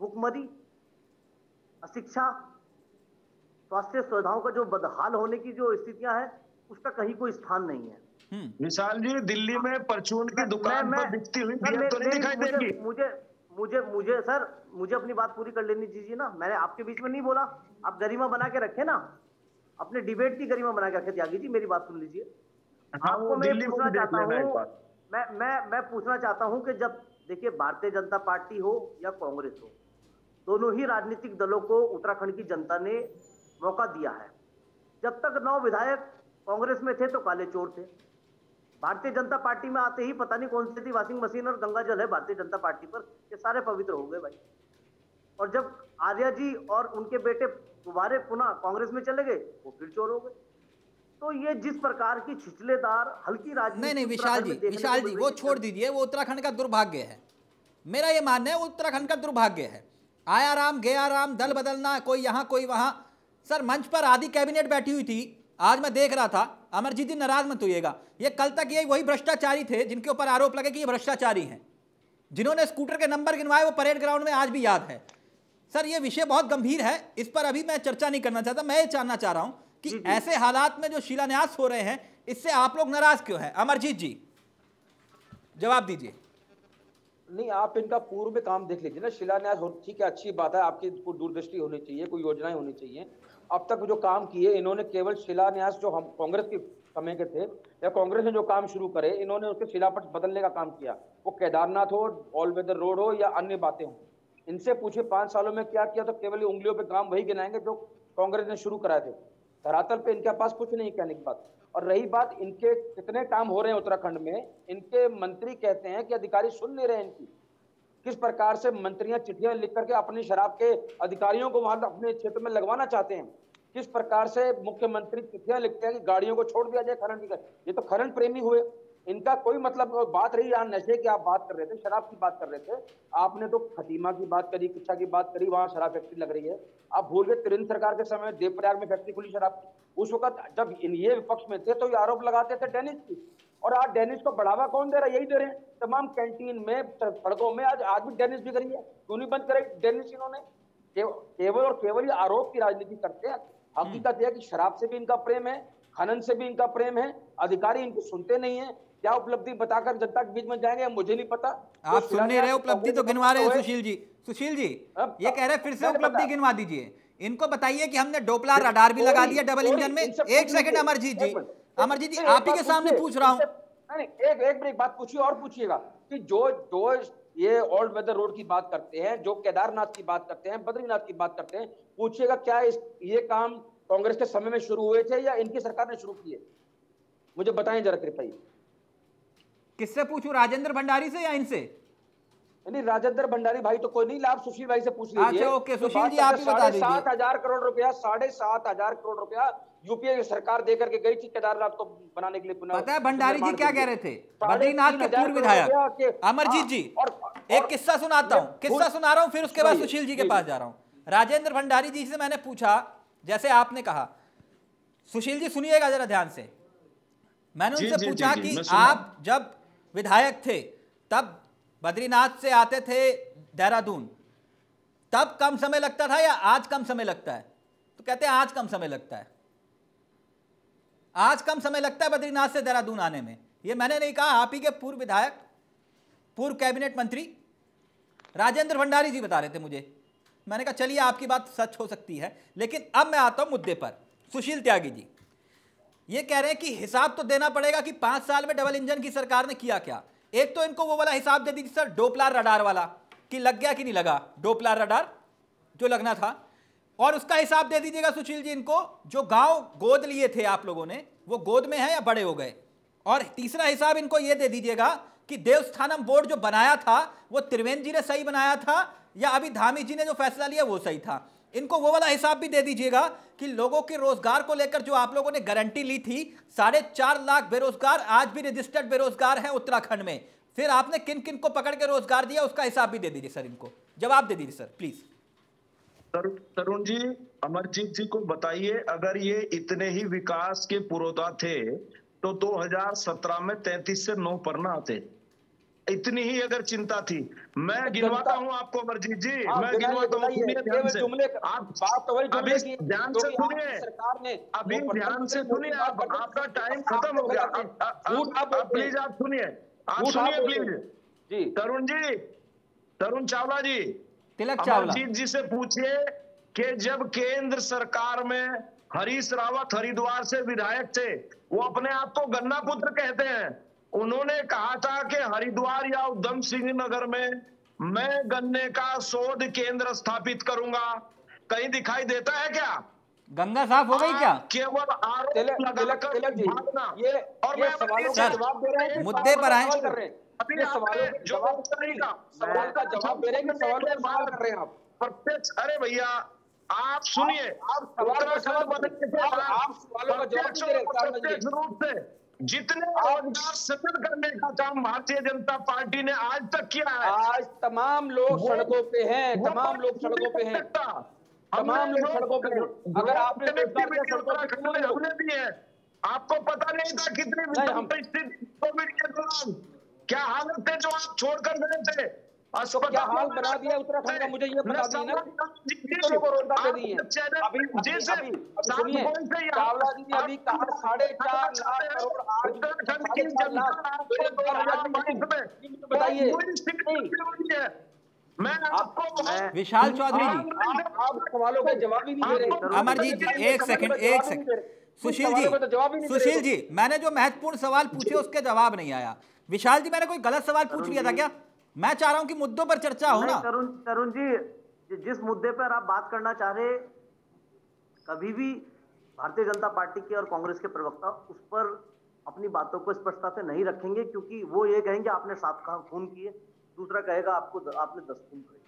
भूखमरी, अशिक्षा, स्वास्थ्य सुविधाओं का जो बदहाल होने की जो स्थितियां हैं, उसका कहीं कोई स्थान नहीं है। विशाल जी, दिल्ली में परचून की दुकान में बिकती हुई तो नहीं दिखाई देगी। मुझे सर, मुझे अपनी बात पूरी कर लेने दीजिए ना, मैंने आपके बीच में नहीं बोला। आप गरिमा बना के रखे ना, अपने डिबेट की गरिमा बना के रखे। त्यागी जी मेरी बात सुन लीजिए। आपको मैं पूछना चाहता हूँ कि जब देखिए भारतीय जनता पार्टी हो या कांग्रेस हो, दोनों ही राजनीतिक दलों को उत्तराखंड की जनता ने मौका दिया है। जब तक 9 विधायक कांग्रेस में थे तो काले चोर थे, भारतीय जनता पार्टी में आते ही पता नहीं कौन सी वॉशिंग मशीन और गंगा जल है भारतीय जनता पार्टी पर, ये सारे पवित्र हो गए भाई। और जब आर्या जी और उनके बेटे दोबारा पुनः कांग्रेस में चले गए, वो फिर चोर हो गए। तो ये जिस प्रकार की छिछलेदार हल्की राजनीति। नहीं विशाल जी वो छोड़ दीजिए, वो उत्तराखंड का दुर्भाग्य है। मेरा ये मानना है उत्तराखंड का दुर्भाग्य है। आया राम गया राम, दल बदलना, कोई यहाँ कोई वहाँ। सर मंच पर आधी कैबिनेट बैठी हुई थी, आज मैं देख रहा था। अमरजीत जी नाराज मत होइएगा, ये कल तक ये वही भ्रष्टाचारी थे जिनके ऊपर आरोप लगे कि ये भ्रष्टाचारी हैं, जिन्होंने स्कूटर के नंबर गिनवाए वो परेड ग्राउंड में आज भी याद है। सर ये विषय बहुत गंभीर है, इस पर अभी मैं चर्चा नहीं करना चाहता। मैं ये जानना चाह रहा हूँ कि ऐसे हालात में जो शिलान्यास हो रहे हैं, इससे आप लोग नाराज क्यों हैं? अमरजीत जी जवाब दीजिए। नहीं, आप इनका पूर्व में काम देख लीजिए ना, शिलान्यास हो, ठीक है, अच्छी बात है, आपकी दूरदृष्टि होनी चाहिए, कोई योजनाएं होनी चाहिए। अब तक जो काम किए इन्होंने केवल शिलान्यास, जो हम कांग्रेस के समय के थे या कांग्रेस ने जो काम शुरू करे, इन्होंने उसके शिलापट बदलने का काम किया। वो केदारनाथ हो, ऑल वेदर रोड हो या अन्य बातें हों, इनसे पूछे 5 सालों में क्या किया, तो केवल उंगलियों पर काम वही गिनाएंगे जो कांग्रेस ने शुरू कराए थे। धरातल पे इनके पास कुछ नहीं कहने की बात। और रही बात इनके कितने काम हो रहे हैं उत्तराखंड में, इनके मंत्री कहते हैं कि अधिकारी सुन नहीं रहे इनकी। किस प्रकार से मंत्रियां चिट्ठियां लिख करके अपनी शराब के अधिकारियों को वहां अपने क्षेत्र में लगवाना चाहते हैं। किस प्रकार से मुख्यमंत्री चिट्ठियां लिखते हैं कि गाड़ियों को छोड़ दिया जाए खनन की। ये तो खनन प्रेमी हुए, इनका कोई मतलब बात रही। यहाँ नशे की आप बात कर रहे थे, शराब की बात कर रहे थे, आपने तो खटीमा की बात करी, किच्छा की बात करी, वहाँ शराब फैक्ट्री लग रही है। आप भूल गए त्रिवेंद्र सरकार के समय देवप्रयाग में फैक्ट्री खुली शराब की। उस वक्त जब ये विपक्ष में थे तो ये आरोप लगाते थे डेनिस की, और आज डेनिस को बढ़ावा कौन दे रहा है? यही दे रहे हैं। तमाम कैंटीन में, सड़कों में आज भी डेनिस भी करी है। क्यों नहीं बंद करे डेनिस? इन्होंने केवल और केवल ये आरोप की राजनीति करते हैं। हकीकत यह है कि शराब से भी इनका प्रेम है, खनन से भी इनका प्रेम है। अधिकारी इनको सुनते नहीं है। क्या उपलब्धि बताकर जनता के बीच में जाएंगे मुझे नहीं पता। आप तो सुन नहीं रहे, उपलब्धि तो गिनवा रहे हैं सुशील जी ये कह रहे फिर से उपलब्धि गिनवा दीजिए। इनको बताइए कि हमने डोपलर रडार भी लगा दिया डबल इंजन में। एक सेकंड अमरजीत जी आप ही के सामने पूछ रहा हूँ। एक बात पूछिए और पूछिएगा कि जो ये ऑल वेदर रोड की बात करते हैं, जो केदारनाथ की बात करते हैं, बद्रीनाथ की बात करते हैं, पूछिएगा क्या ये काम कांग्रेस के समय में शुरू हुए थे या इनकी सरकार ने शुरू किए? मुझे बताएं जरा कृपया। किससे पूछूं, राजेंद्र भंडारी से या इनसे? नहीं, राजेंद्र भंडारी भाई तो कोई नहीं, लाभ सुशील भाई से पूछ लीजिए। ओके सुशील जी आप ही बता दीजिए। 7,000 करोड़ रुपया 7,500 करोड़ रुपया यूपीए की सरकार देकर के गई थी केदारनाथ को बनाने के लिए। पता है भंडारी जी क्या कह रहे थे? बद्रीनाथ के पूर्व विधायक अमरजीत जी। एक किस्सा सुनाता हूँ, किस्सा सुना रहा हूँ, फिर उसके बाद सुशील जी के पास जा रहा हूँ। राजेंद्र भंडारी जी से मैंने पूछा, जैसे आपने कहा, सुशील जी सुनिएगा जरा ध्यान से, मैंने उनसे पूछा कि आप जब विधायक थे तब बद्रीनाथ से आते थे देहरादून, तब कम समय लगता था या आज कम समय लगता है? तो कहते हैं आज कम समय लगता है। आज कम समय लगता है बद्रीनाथ से देहरादून आने में। ये मैंने नहीं कहा, आप ही के पूर्व विधायक, पूर्व कैबिनेट मंत्री राजेंद्र भंडारी जी बता रहे थे मुझे। मैंने कहा चलिए आपकी बात सच हो सकती है, लेकिन अब मैं आता हूं मुद्दे पर। सुशील त्यागी जी ये कह रहे हैं कि हिसाब तो देना पड़ेगा कि 5 साल में डबल इंजन की सरकार ने किया क्या। एक तो इनको वो वाला हिसाब दे दीजिए सर, डोपलर रडार वाला, कि लग गया कि नहीं लगा डोपलर रडार जो लगना था, और उसका हिसाब दे दीजिएगा सुशील जी इनको, जो गांव गोद लिए थे आप लोगों ने वो गोद में है या बड़े हो गए। और तीसरा हिसाब इनको ये दे दीजिएगा कि देवस्थानम बोर्ड जो बनाया था वो त्रिवेंद्र जी ने सही बनाया था या अभी धामी जी ने जो फैसला लिया वो सही था। इनको वो वाला हिसाब भी दे दीजिएगा कि लोगों के रोजगार को लेकर जो आप लोगों ने गारंटी ली थी, 4.5 लाख बेरोजगार आज भी रजिस्टर्ड बेरोजगार हैं उत्तराखंड में, फिर आपने किन किन को पकड़ के रोजगार दिया उसका हिसाब भी दे दीजिए सर। इनको जवाब दे दीजिए सर प्लीज। तरुण जी, अमरजीत जी को बताइए, अगर ये इतने ही विकास के पुरोधा थे तो 2017 में 33 से 9 पर ना आते। इतनी ही अगर चिंता थी। मैं गिनवाता हूं आपको अमरजीत जी, मैं गिनवाता हूं। अभी ध्यान से सुनिए, आपका टाइम खत्म हो गया, प्लीज आप सुनिए, प्लीज। तरुण चावला जी अमरजीत जी से पूछिए कि जब केंद्र सरकार में हरीश रावत हरिद्वार से विधायक थे, वो अपने आप को गन्ना पुत्र कहते हैं, उन्होंने कहा था कि हरिद्वार या उधम सिंह नगर में मैं गन्ने का शोध केंद्र स्थापित करूंगा। कहीं दिखाई देता है क्या? गंगा साफ हो गई क्या? केवल आरोप लगाकर भागना। और मैं मुद्दे पर आए, अभी सवाल का जवाब दे रहे हैं कि सवाल में सवाल कर रहे हैं आप प्रत्यक्ष। अरे भैया आप सुनिए, आप सवालों का जवाब प्रत्यक्ष रूप से जितने रोजगार सृजित करने का काम भारतीय जनता पार्टी ने आज तक किया है, आज तमाम लोग सड़कों पे हैं, तमाम लोग सड़कों पे हैं, तमाम लोग सड़कों पे। अगर आपने हमने भी है, आपको पता नहीं था कितनी विपरीत क्या हालत है जो आप छोड़कर गए थे, क्या हाल बना दिया उत्तराखंड का, मुझे ये बता दीजिए ना। 4.5 लाख विशाल चौधरी जी आप सवालों के जवाब ही नहीं दे रहे। अमरजीत जी एक सेकंड सुशील जी, मैंने जो महत्वपूर्ण सवाल पूछे उसके जवाब नहीं आया। विशाल जी मैंने कोई गलत सवाल पूछ लिया था क्या? मैं चाह रहा हूं कि मुद्दों पर चर्चा हो ना। तरुण जी जिस मुद्दे पर आप बात करना चाह रहे, कभी भी भारतीय जनता पार्टी के और कांग्रेस के प्रवक्ता उस पर अपनी बातों को स्पष्टता से नहीं रखेंगे, क्योंकि वो ये कहेंगे आपने 7 खून किए, दूसरा कहेगा आपने 10 खून किए,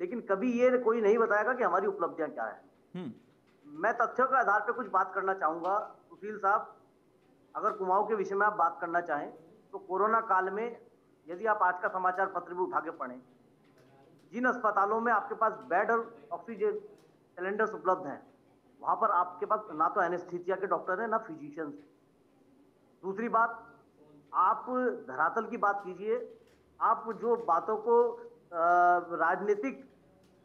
लेकिन कभी ये कोई नहीं बताएगा कि हमारी उपलब्धियां क्या है। मैं तथ्यों के आधार पर कुछ बात करना चाहूँगा। सुशील साहब, अगर कुमाऊँ के विषय में आप बात करना चाहें तो कोरोना काल में यदि आप आज का समाचार पत्र भी उठा के पढ़ें, जिन अस्पतालों में आपके पास बेड और ऑक्सीजन सिलेंडर्स उपलब्ध हैं, वहाँ पर आपके पास ना तो एनेस्थीसिया के डॉक्टर हैं ना फिजिशियंस। दूसरी बात, आप धरातल की बात कीजिए। आप जो बातों को राजनीतिक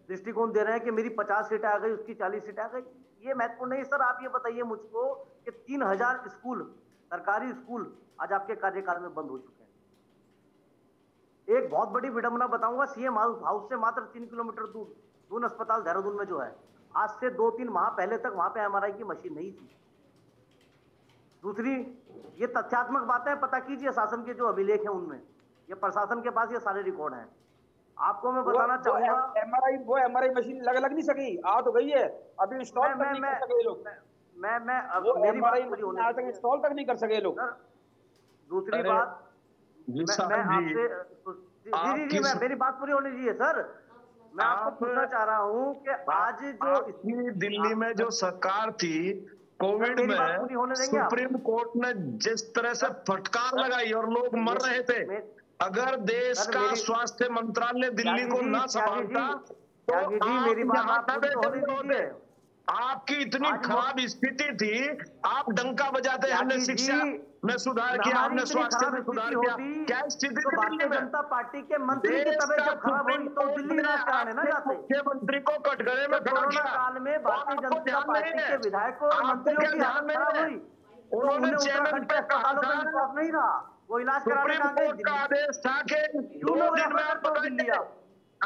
दृष्टिकोण दे रहे हैं कि मेरी 50 सीटें आ गई, उसकी 40 सीटें आ गई, ये महत्वपूर्ण नहीं। सर, आप ये बताइए मुझको कि 3000 स्कूल, सरकारी स्कूल आज आपके कार्यकाल में बंद हो चुके हैं। एक बहुत बड़ी विडंबना बताऊंगा, सीएम हाउस से मात्र 3 किलोमीटर दूर दून अस्पताल देहरादून में जो है, आज से 2-3 माह पहले तक वहाँ पे MRI की मशीन नहीं थी। दूसरी, ये तथ्यात्मक बातें पता कीजिए, शासन के जो अभिलेख हैं उनमें, ये प्रशासन के पास ये सारे रिकॉर्ड हैं। आपको मैं बताना चाहूँगा, MRI मशीन लग नहीं सकी, आ तो गई है, अभी इंस्टॉल तक नहीं कर सके लोग। मेरी बात पूरी होने तक इंस्टॉल तक नहीं कर सके लोग। दूसरी बात, मैं आपसे, मेरी बात पूरी होनी चाहिए सर, मैं आपको पूछना चाह रहा हूँ कि आज जो दिल्ली में जो सरकार थी कोविड में, सुप्रीम कोर्ट ने जिस तरह से फटकार लगाई और लोग मर रहे थे, अगर देश का स्वास्थ्य मंत्रालय दिल्ली को ना संभालता तो मेरी बात होने, आपकी इतनी खराब स्थिति थी, आप डंका बजाते हमने शिक्षा में सुधार किया, हमने स्वास्थ्य में सुधार किया, क्या स्थिति थी भारतीय जनता पार्टी के मंत्री की तबीयत जब खराब हुई तो दिल्ली राज कराने ना जाते, मुख्यमंत्री को कटघरे में खड़ा किया। काल में भारतीय जनता पार्टी के विधायकों और मंत्रियों की हालत खराब हुई, उन्होंने चैनल पे कहा था नहीं रहा वो इलाज कराने का आदेश था कि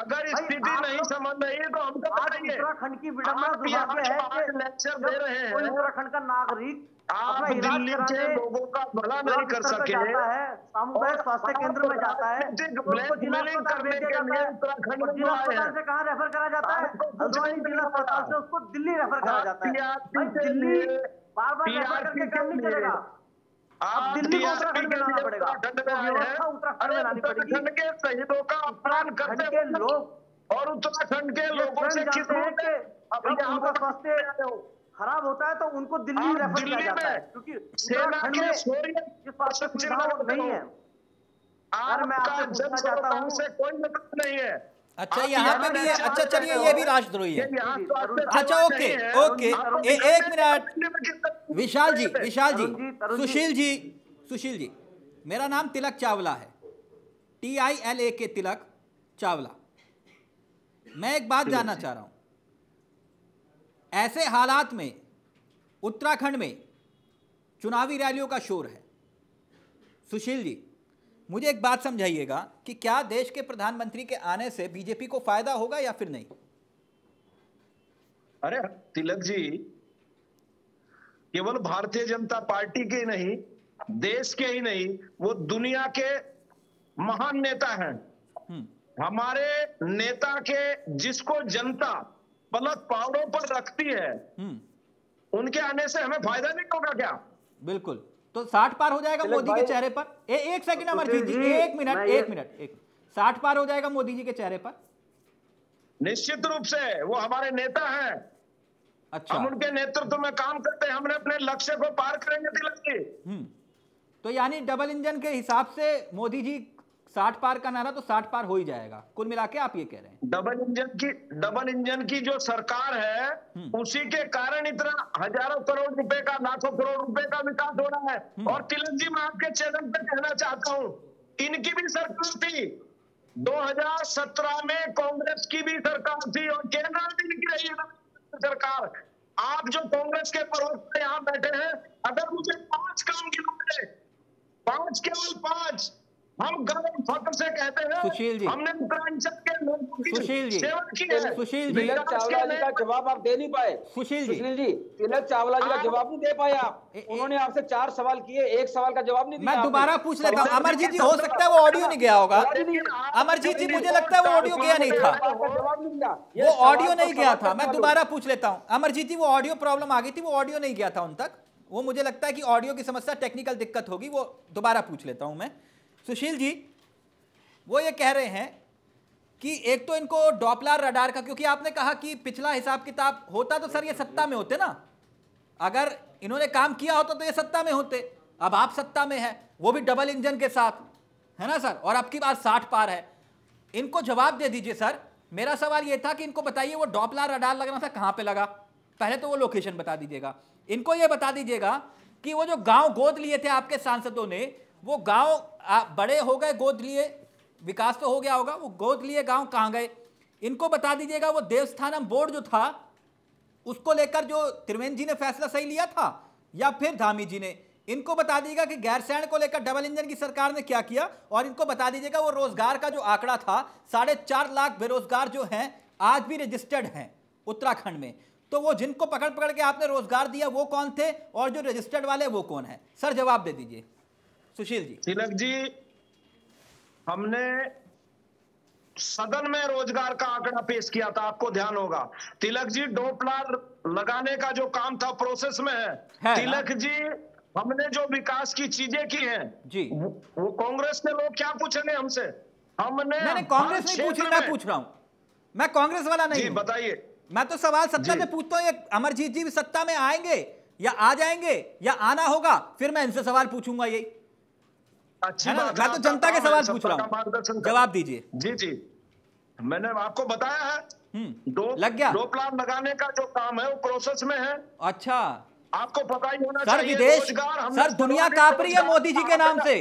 अगर स्थिति नहीं समझ रही है तो हम उत्तराखंड की विडंबना दुर्भाग्य है कि लेक्चर दे रहे हैं, उत्तराखंड का नागरिक आप दिल्ली के लोगों का भला नहीं कर सके, सामुदायिक स्वास्थ्य केंद्र में जाता है, जिला अस्पताल से कहाँ रेफर करा जाता है, हल्द्वानी जिला अस्पताल से उसको दिल्ली रेफर करा जाता है। दिल्ली बार बार रेफर करके काम नहीं चलेगा, आप दिल्ली को उत्तराखंड में लाना पड़ेगा, उत्तराखंड में लानी पड़ेगी। उत्तराखंड के शहीदों का अपमान करते हैं लोग और उत्तराखंड के लोगों से जानते हैं कि अगर उनका स्वास्थ्य खराब होता है तो उनको दिल्ली रेफर किया जाता है, क्योंकि उत्तराखंड में स्वास्थ्य सुविधाएं नहीं है। और मैं आपसे पूछना चाहता हूँ, से कोई मतलब नहीं है। अच्छा, यहाँ पे भी है। अच्छा चलिए, ये भी राजद्रोही है। अच्छा ओके ओके, एक मिनट विशाल जी, सुशील जी, मेरा नाम तिलक चावला है, TILAK तिलक चावला। मैं एक बात जानना चाह रहा हूं, ऐसे हालात में उत्तराखंड में चुनावी रैलियों का शोर है, सुशील जी मुझे एक बात समझाइएगा कि क्या देश के प्रधानमंत्री के आने से बीजेपी को फायदा होगा या फिर नहीं? अरे तिलक जी, केवल भारतीय जनता पार्टी के नहीं, देश के ही नहीं, वो दुनिया के महान नेता हैं। हमारे नेता के जिसको जनता पलक पांवों पर रखती है, उनके आने से हमें फायदा नहीं होगा क्या? बिल्कुल, तो 60 पार हो जाएगा मोदी के चेहरे पर। एक सेकंड अमरजीत जी, एक मिनट 60 पार हो जाएगा मोदी जी के चेहरे पर? निश्चित रूप से, वो हमारे नेता हैं। अच्छा, हम उनके नेतृत्व में काम करते हैं, हमने अपने लक्ष्य को पार करेंगे तिलक जी। तो यानी डबल इंजन के हिसाब से मोदी जी 60 पार का नारा तो 60 पार हो ही जाएगा, कुल मिला के आप ये कह रहे हैं? डबल इंजन की जो सरकार है उसी के कारण इतना हजारों करोड़ रुपए का, लाखों करोड़ रुपए का विकास हो रहा है। और तिलक जी, मैं आपके चैनल पे कहना चाहता हूँ, इनकी भी सरकार थी 2017 में, कांग्रेस की भी सरकार थी और केंद्र में भी निकली है सरकार। आप जो कांग्रेस के परोक्ष पे यहाँ बैठे हैं, अगर मुझे 5 काम गिनोगे, 5 केवल 5, हम गर्व फक्र से कहते हैं सुशील जी, हमने उत्तराखंड के लोगों की सेवा की है। तिलक चावला जी का जवाब आप दे नहीं पाए। सुशील जी, तिलक चावला जी का जवाब नहीं दे पाए आप। उन्होंने आपसे 4 सवाल किए, एक सवाल का जवाब नहीं दिया। मैं दोबारा पूछ लेता हूँ अमरजीत जी, हो सकता है वो ऑडियो नहीं गया होगा। अमरजीत जी, मुझे लगता है वो ऑडियो गया नहीं था, वो ऑडियो नहीं गया था। मैं दोबारा पूछ लेता हूँ अमरजीत जी, वो ऑडियो प्रॉब्लम आ गई थी, वो ऑडियो नहीं गया था उन तक, वो मुझे लगता है कि ऑडियो की समस्या, टेक्निकल दिक्कत होगी, वो दोबारा पूछ लेता हूँ मैं। सुशील जी, वो ये कह रहे हैं कि एक तो इनको डोपलर रडार का, क्योंकि आपने कहा कि पिछला हिसाब किताब होता तो सर ये सत्ता में होते ना, अगर इन्होंने काम किया होता तो ये सत्ता में होते। अब आप सत्ता में हैं, वो भी डबल इंजन के साथ, है ना सर, और आपकी बात 60 पार है। इनको जवाब दे दीजिए सर। मेरा सवाल ये था कि इनको बताइए वो डोपलर रडार लगना था कहाँ पे लगा, पहले तो वो लोकेशन बता दीजिएगा। इनको ये बता दीजिएगा कि वो जो गाँव गोद लिए थे आपके सांसदों ने, वो गाँव बड़े हो गए, गोद लिए, विकास तो हो गया होगा, वो गोद लिए गांव कहाँ गए। इनको बता दीजिएगा वो देवस्थान बोर्ड जो था उसको लेकर जो त्रिवेंद्र जी ने फैसला सही लिया था या फिर धामी जी ने। इनको बता दीजिएगा कि गैरसैंण को लेकर डबल इंजन की सरकार ने क्या किया। और इनको बता दीजिएगा वो रोजगार का जो आंकड़ा था, 4.5 लाख बेरोजगार जो हैं आज भी रजिस्टर्ड हैं उत्तराखंड में, तो वो जिनको पकड़ पकड़ के आपने रोजगार दिया वो कौन थे और जो रजिस्टर्ड वाले वो कौन है, सर जवाब दे दीजिए। सुशील जी। तिलक जी, हमने सदन में रोजगार का आंकड़ा पेश किया था, आपको ध्यान होगा। तिलक जी, डोपलर लगाने का जो काम था प्रोसेस में है तिलक जी, हमने जो विकास की चीजें की हैं जी, वो कांग्रेस के लोग क्या पूछेंगे हमसे। हमने कांग्रेस नहीं पूछी, मैं पूछ रहा हूं, मैं कांग्रेस वाला नहीं, बताइए। मैं तो सवाल सत्ता से पूछता हूँ। अमरजीत जी भी सत्ता में आएंगे या आ जाएंगे या आना होगा, फिर मैं इनसे सवाल पूछूंगा यही। अच्छी बात, मैं तो जनता के सवाल पूछ रहा हूँ, जवाब दीजिए। जी जी, मैंने आपको बताया है, डोपलर लगाने का जो काम है वो प्रोसेस में है। अच्छा, आपको पता ही होना चाहिए। सर, दुनिया कांप रही है मोदी जी के नाम से,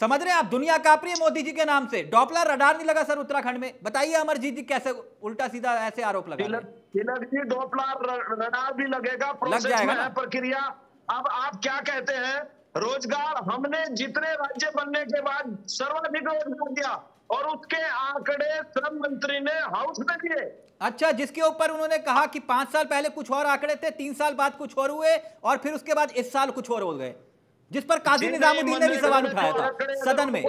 समझ रहे हैं आप, दुनिया कांप रही है मोदी जी के नाम से। डोपलर रडार नहीं लगा सर उत्तराखंड में, बताइए अमरजीत जी कैसे उल्टा सीधा ऐसे आरोप लगा। डोपलर रडार भी लगेगा, लग जाएगा प्रक्रिया। अब आप क्या कहते हैं, रोजगार हमने जितने राज्य बनने के बाद सर्वाधिक रोजगार दिया और उसके आंकड़े श्रम मंत्री ने हाउस में दिए। अच्छा, जिसके ऊपर उन्होंने कहा कि 5 साल पहले कुछ और आंकड़े थे, 3 साल बाद कुछ और हुए और फिर उसके बाद इस साल कुछ और हो गए, जिस पर काजी निजामुद्दीन ने भी सवाल उठाया था सदन में।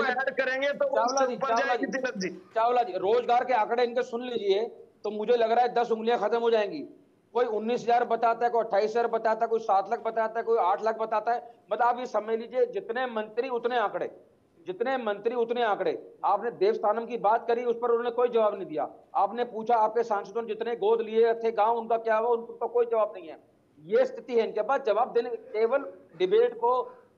चावला जी, रोजगार के आंकड़े इनके सुन लीजिए तो मुझे लग रहा है 10 उंगलियां खत्म हो जाएंगी। कोई 19,000 बताता है, कोई 28,000 बताता है, कोई 7 लाख बताता है, कोई 8 लाख बताता है। मतलब आप ये समझ लीजिए, जितने मंत्री उतने आंकड़े, जितने मंत्री उतने आंकड़े। आपने देवस्थानम की बात करी, उस पर उन्होंने कोई जवाब नहीं दिया। आपने पूछा आपके सांसदों ने जितने गोद लिए थे गांव, उनका क्या हुआ, उन पर कोई जवाब नहीं है। ये स्थिति है, इनके पास जवाब देने, केवल डिबेट को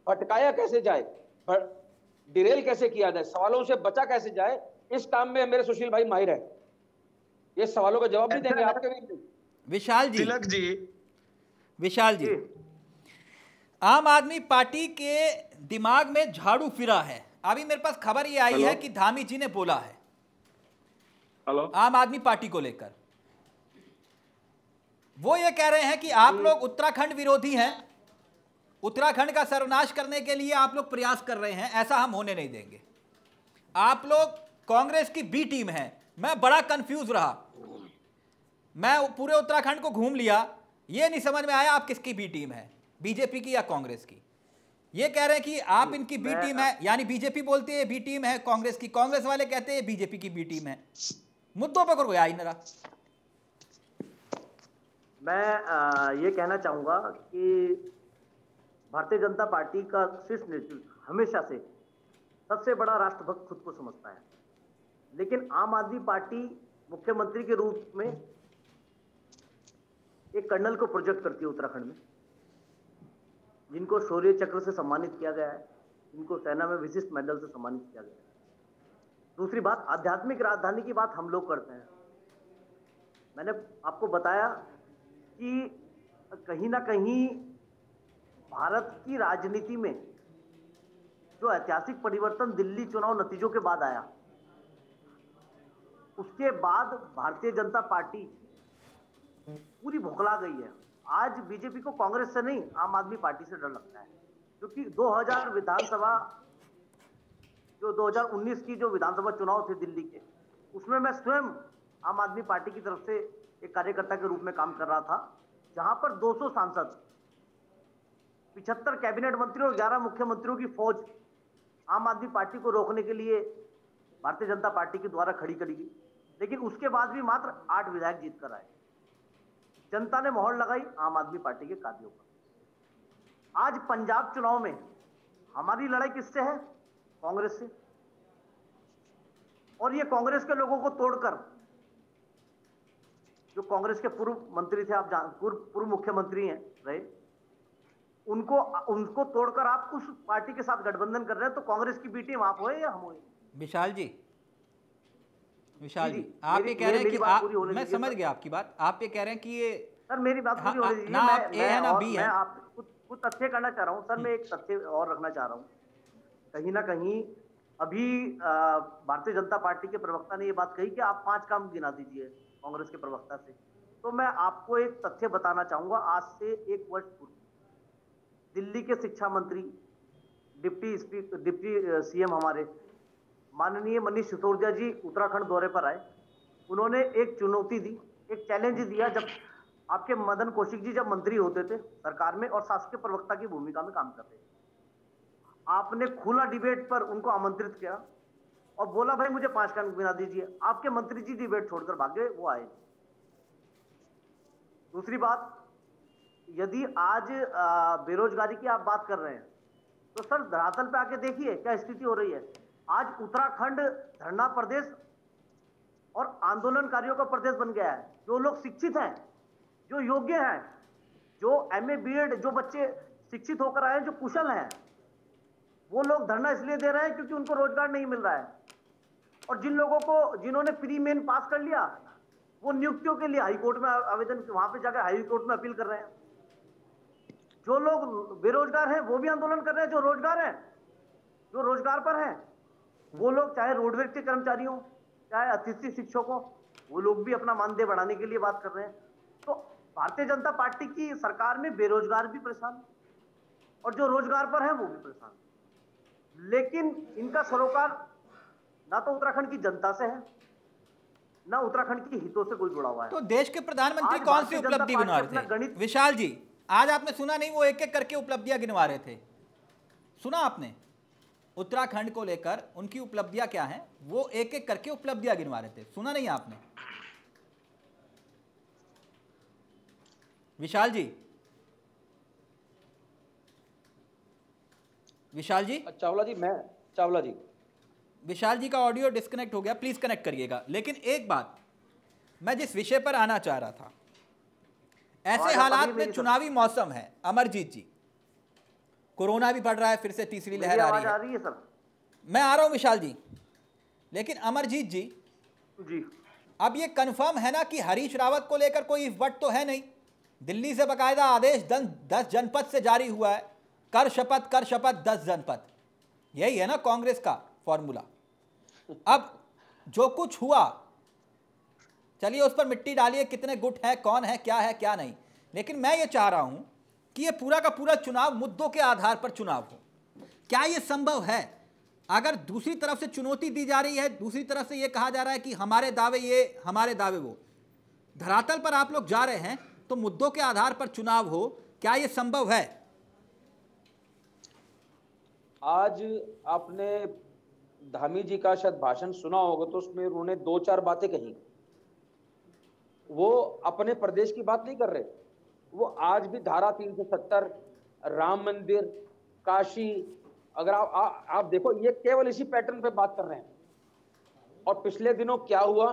भटकाया कैसे जाए, डिरेल कैसे किया जाए, सवालों से बचा कैसे जाए, इस काम में मेरे सुशील भाई माहिर है। ये सवालों का जवाब नहीं देंगे आपके भी। विशाल जी। तिलक जी। विशाल जी, आम आदमी पार्टी के दिमाग में झाड़ू फिरा है। अभी मेरे पास खबर ये आई है कि धामी जी ने बोला है आम आदमी पार्टी को लेकर, वो ये कह रहे हैं कि आप लोग उत्तराखंड विरोधी हैं, उत्तराखंड का सर्वनाश करने के लिए आप लोग प्रयास कर रहे हैं, ऐसा हम होने नहीं देंगे, आप लोग कांग्रेस की बी टीम है। मैं बड़ा कंफ्यूज रहा, मैं पूरे उत्तराखंड को घूम लिया, ये नहीं समझ में आया आप किसकी बी टीम है, बीजेपी की या कांग्रेस की। ये कह रहे हैं कि आप इनकी बी टीम है, यानी बीजेपी बोलती है बी टीम है कांग्रेस की, कांग्रेस वाले कहते हैं बीजेपी की बी टीम है। मुद्दों पर कोई आई नरा। मैं ये कहना चाहूंगा कि भारतीय जनता पार्टी का शीर्ष नेतृत्व हमेशा से सबसे बड़ा राष्ट्रभक्त खुद को समझता है, लेकिन आम आदमी पार्टी मुख्यमंत्री के रूप में एक कर्नल को प्रोजेक्ट करती है उत्तराखंड में, जिनको शौर्य चक्र से सम्मानित किया गया है, जिनको सेना में विशिष्ट मेडल से सम्मानित किया गया है। दूसरी बात, आध्यात्मिक राजधानी की बात हम लोग करते हैं। मैंने आपको बताया कि कहीं ना कहीं भारत की राजनीति में जो ऐतिहासिक परिवर्तन दिल्ली चुनाव नतीजों के बाद आया, उसके बाद भारतीय जनता पार्टी पूरी भौंकला गई है। आज बीजेपी को कांग्रेस से नहीं, आम आदमी पार्टी से डर लगता है, क्योंकि 2000 विधानसभा जो 2019 की जो विधानसभा चुनाव थे दिल्ली के, उसमें मैं स्वयं आम आदमी पार्टी की तरफ से एक कार्यकर्ता के रूप में काम कर रहा था, जहां पर 200 सांसद, 75 कैबिनेट मंत्री और 11 मुख्यमंत्रियों की फौज आम आदमी पार्टी को रोकने के लिए भारतीय जनता पार्टी के द्वारा खड़ी करी गई, लेकिन उसके बाद भी मात्र 8 विधायक जीत कर आए। जनता ने मोहर लगाई आम आदमी पार्टी के कार्यों पर। आज पंजाब चुनाव में हमारी लड़ाई किससे है, कांग्रेस से, और ये कांग्रेस के लोगों को तोड़कर, जो कांग्रेस के पूर्व मंत्री थे, आप पूर्व मुख्यमंत्री हैं राइट, उनको तोड़कर आप उस पार्टी के साथ गठबंधन कर रहे हैं, तो कांग्रेस की बी टीम आप होए या हम होए? विशाल जी आप ये कह रहे हैं कि मैं समझ गया आपकी बात, आप ये कह रहे हैं कि ये सर मेरी बात पूरी होने दीजिए, ना आप ए है ना बी है। कुछ तथ्य करना चाह रहा हूँ सर, मैं एक तथ्य और रखना चाह रहा हूँ। कहीं ना कहीं अभी भारतीय जनता पार्टी के प्रवक्ता ने ये बात कही कि आप 5 काम गिना दीजिए कांग्रेस के प्रवक्ता से, तो मैं आपको एक तथ्य बताना चाहूंगा। आज से 1 वर्ष पूर्व दिल्ली के शिक्षा मंत्री डिप्टी सीएम हमारे माननीय मनीष सिसोदिया जी उत्तराखंड दौरे पर आए। उन्होंने एक चुनौती दी, एक चैलेंज दिया। जब आपके मदन कौशिक जी जब मंत्री होते थे सरकार में और शासकीय प्रवक्ता की भूमिका में काम करते थे, आपने खुला डिबेट पर उनको आमंत्रित किया और बोला भाई मुझे 5 काम गिना दीजिए। आपके मंत्री जी डिबेट छोड़कर भागे, वो आए। दूसरी बात, यदि आज बेरोजगारी की आप बात कर रहे हैं तो सर धरातल पे आके देखिए क्या स्थिति हो रही है। आज उत्तराखंड धरना प्रदेश और आंदोलनकारियों का प्रदेश बन गया है। जो लोग शिक्षित हैं, जो योग्य हैं, जो MA BEd जो बच्चे शिक्षित होकर आए हैं, जो कुशल हैं, वो लोग धरना इसलिए दे रहे हैं क्योंकि उनको रोजगार नहीं मिल रहा है। और जिन लोगों को, जिन्होंने प्री मेन पास कर लिया, वो नियुक्तियों के लिए हाईकोर्ट में आवेदन, वहां पर जाकर हाईकोर्ट में अपील कर रहे हैं। जो लोग बेरोजगार हैं वो भी आंदोलन कर रहे हैं, जो रोजगार पर हैं वो लोग, चाहे रोडवेज के कर्मचारी हों, चाहे अतिथि शिक्षक हों, वो लोग भी अपना मानदेय बढ़ाने के लिए बात कर रहे हैं। तो भारतीय जनता पार्टी की सरकार में बेरोजगार भी परेशान और जो रोजगार पर हैं वो भी परेशान। लेकिन इनका सरोकार ना तो उत्तराखंड की जनता से है, ना उत्तराखंड के हितों से कोई जुड़ा हुआ है। तो देश के प्रधानमंत्री कौन सी उपलब्धि बना रहे थे विशाल जी? आज आपने सुना नहीं, वो एक एक करके उपलब्धियां गिनवा रहे थे। सुना आपने? उत्तराखंड को लेकर उनकी उपलब्धियां क्या हैं, वो एक एक करके उपलब्धियां गिनवा रहे थे। सुना नहीं आपने विशाल जी? विशाल जी, चावला जी विशाल जी का ऑडियो डिस्कनेक्ट हो गया, प्लीज कनेक्ट करिएगा। लेकिन एक बात, मैं जिस विषय पर आना चाह रहा था, ऐसे हालात में चुनावी मौसम है अमरजीत जी, कोरोना भी बढ़ रहा है, फिर से तीसरी लहर आ रही है सर। मैं आ रहा हूं विशाल जी, लेकिन अमरजीत जी अब ये कंफर्म है ना कि हरीश रावत को लेकर कोई इफ्वट तो है नहीं? दिल्ली से बकायदा आदेश 10 जनपद से जारी हुआ है, कर शपथ 10 जनपद। यही है ना कांग्रेस का फॉर्मूला? अब जो कुछ हुआ, चलिए उस पर मिट्टी डालिए, कितने गुट है, कौन है क्या नहीं, लेकिन मैं ये चाह रहा हूं कि ये पूरा का पूरा चुनाव मुद्दों के आधार पर चुनाव हो। क्या ये संभव है? अगर दूसरी तरफ से चुनौती दी जा रही है, दूसरी तरफ से ये कहा जा रहा है कि हमारे दावे ये, हमारे दावे वो, धरातल पर आप लोग जा रहे हैं तो मुद्दों के आधार पर चुनाव हो, क्या ये संभव है? आज आपने धामी जी का शायद भाषण सुना होगा, तो उसमें उन्होंने 2-4 बातें कही। वो अपने प्रदेश की बात नहीं कर रहे, वो आज भी धारा 370, राम मंदिर, काशी, अगर आप देखो, ये केवल इसी पैटर्न पे बात कर रहे हैं। और पिछले दिनों क्या हुआ,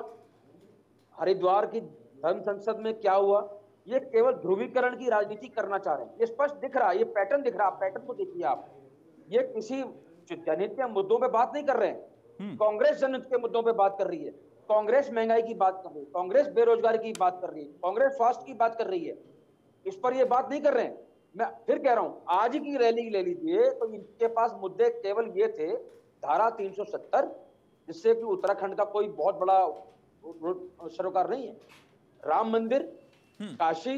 हरिद्वार की धर्म संसद में क्या हुआ, ये केवल ध्रुवीकरण की राजनीति करना चाह रहे हैं। ये स्पष्ट दिख रहा है, ये पैटर्न दिख रहा है, पैटर्न को देखिए आप। ये किसी जनहित या मुद्दों पर बात नहीं कर रहे हैं। कांग्रेस जनहित के मुद्दों पर बात कर रही है, कांग्रेस महंगाई की बात कर रही है, कांग्रेस बेरोजगारी की बात कर रही है, कांग्रेस स्वास्थ्य की बात कर रही है, इस पर ये बात नहीं कर रहे हैं। मैं फिर कह रहा हूं, आज की रैली ले लीजिए तो इनके पास मुद्दे केवल ये थे, धारा 370, जिससे कि उत्तराखंड का कोई बहुत बड़ा सरोकार नहीं है, राम मंदिर, काशी,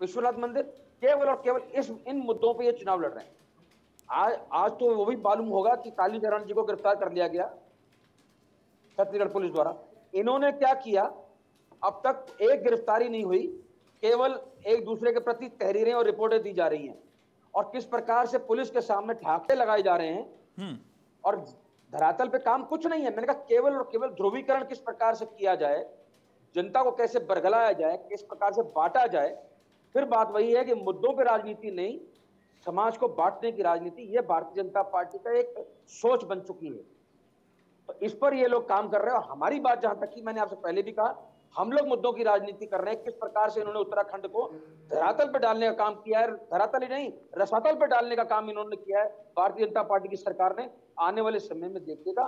विश्वनाथ मंदिर, केवल और केवल इन मुद्दों पर ये चुनाव लड़ रहे हैं। आज तो वो भी मालूम होगा कि काली नारायण जी को गिरफ्तार कर लिया गया छत्तीसगढ़ पुलिस द्वारा। इन्होंने क्या किया, अब तक एक गिरफ्तारी नहीं हुई, केवल एक दूसरे के प्रति तहरीरें और रिपोर्टें दी जा रही हैं, और किस प्रकार से पुलिस के सामने ठाकरे लगाए जा रहे हैं, और धरातल पे काम कुछ नहीं है। मैंने कहा केवल और केवल ध्रुवीकरण किस प्रकार से किया जाए, जनता को कैसे बरगलाया जाए, किस प्रकार से बांटा जाए। फिर बात वही है कि मुद्दों पर राजनीति नहीं, समाज को बांटने की राजनीति, ये भारतीय जनता पार्टी का एक सोच बन चुकी है। तो इस पर ये लोग काम कर रहे हैं। और हमारी बात जहां तक कि मैंने आपसे पहले भी कहा, हम लोग मुद्दों की राजनीति कर रहे हैं। किस प्रकार से इन्होंने उत्तराखंड को धरातल पर डालने का काम किया है, धरातल ही नहीं रसातल पर डालने का काम इन्होंने किया है भारतीय जनता पार्टी की सरकार ने। आने वाले समय में देखिएगा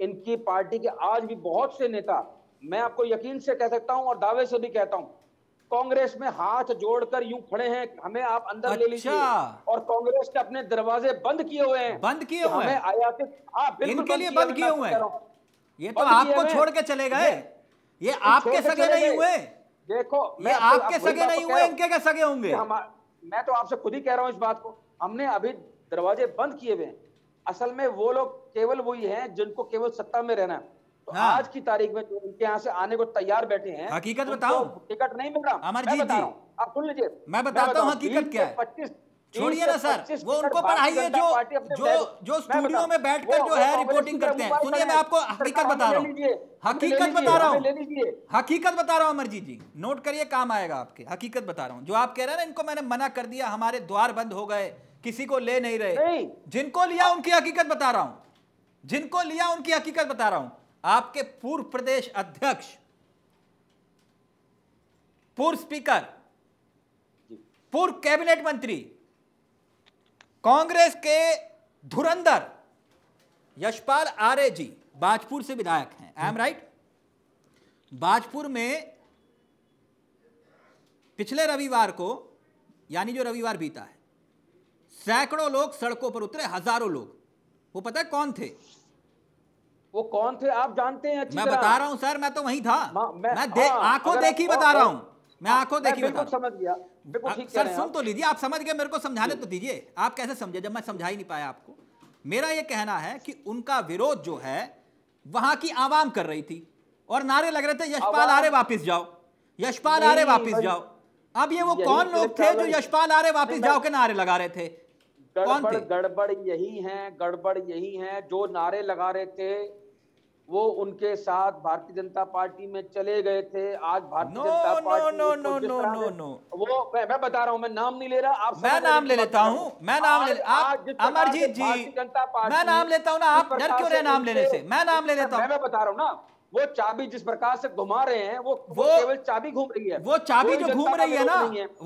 इनकी पार्टी के आज भी बहुत से नेता, मैं आपको यकीन से कह सकता हूं और दावे से भी कहता हूं, कांग्रेस में हाथ जोड़कर यूं खड़े हैं, हमें आप अंदर ले लीजिए। और कांग्रेस के अपने दरवाजे बंद किए हुए हैं, बंद किए हुए हैं, आयातित इनके लिए बंद किए हुए हैं। ये तो आपको छोड़ के चले गए, ये आपके सगे नहीं हुए। देखो मैं आपके सगे नहीं हुए, इनके क्या सगे होंगे? मैं तो आपसे खुद ही कह रहा हूं इस बात को, हमने अभी दरवाजे बंद किए हुए हैं। असल में वो लोग केवल वही हैं जिनको केवल सत्ता में रहना है। तो हाँ। आज की तारीख में जो उनके यहाँ से आने को तैयार बैठे हैं, हकीकत बताओ, टिकट नहीं मिल रहा। अमरजीत जी आप सुन लीजिए, मैं बताता हूँ हकीकत क्या है। 25 छोड़िए ना सर, वो उनको पढ़ाइए जो जो जो स्टूडियो में बैठकर जो है रिपोर्टिंग करते हैं। सुनिए मैं आपको हकीकत बता रहा हूँ, हकीकत बता रहा हूँ, हकीकत बता रहा हूँ। अमरजीत जी नोट करिए, काम आएगा आपके। हकीकत बता रहा हूँ, जो आप कह रहे हैं ना, इनको मैंने मना कर दिया, हमारे द्वार बंद हो गए, किसी को ले नहीं रहे। जिनको लिया उनकी हकीकत बता रहा हूँ, जिनको लिया उनकी हकीकत बता रहा हूँ। आपके पूर्व प्रदेश अध्यक्ष, पूर्व स्पीकर, पूर्व कैबिनेट मंत्री, कांग्रेस के धुरंधर यशपाल आर्य जी बाजपुर से विधायक हैं। आई एम राइट? बाजपुर में पिछले रविवार को, यानी जो रविवार बीता है, सैकड़ों लोग सड़कों पर उतरे, हजारों लोग। वो पता है कौन थे? वो कौन थे आप जानते हैं अच्छी तरह। मैं बता रहा हूं सर, मैं तो वहीं था, मैं आंखों देखी बता रहा हूं, मैं आंखों देखी बता रहा हूं। समझ गया सर, सुन तो लीजिए, आप समझ गए, मेरे को समझाने तो दीजिए। आप कैसे समझे जब मैं समझा ही नहीं पाया आपको? मेरा ये कहना है कि उनका विरोध जो है वहां की आवाम कर रही थी और नारे लग रहे थे, यशपाल आर्य वापिस जाओ, यशपाल आर्य वापिस जाओ। अब ये वो कौन लोग थे जो यशपाल आर्य वापिस जाओ के नारे लगा रहे थे? गड़बड़ यही है, गड़बड़ यही है। जो नारे लगा रहे थे वो उनके साथ भारतीय जनता पार्टी में चले गए थे। आज भारतीय जनता पार्टी वो मैं बता रहा हूं, मैं नाम नहीं ले रहा, आप मैं नाम ले लेता हूं, मैं नाम ले आप अमरजीत जी मैं नाम लेता हूं ना, आप डर क्यों रहे नाम लेने से? मैं नाम ले लेता हूं, मैं बता रहा हूं ना। वो चाबी जिस प्रकार से घुमा रहे हैं, वो केवल चाबी घूम रही है, वो चाबी जो घूम रही है ना,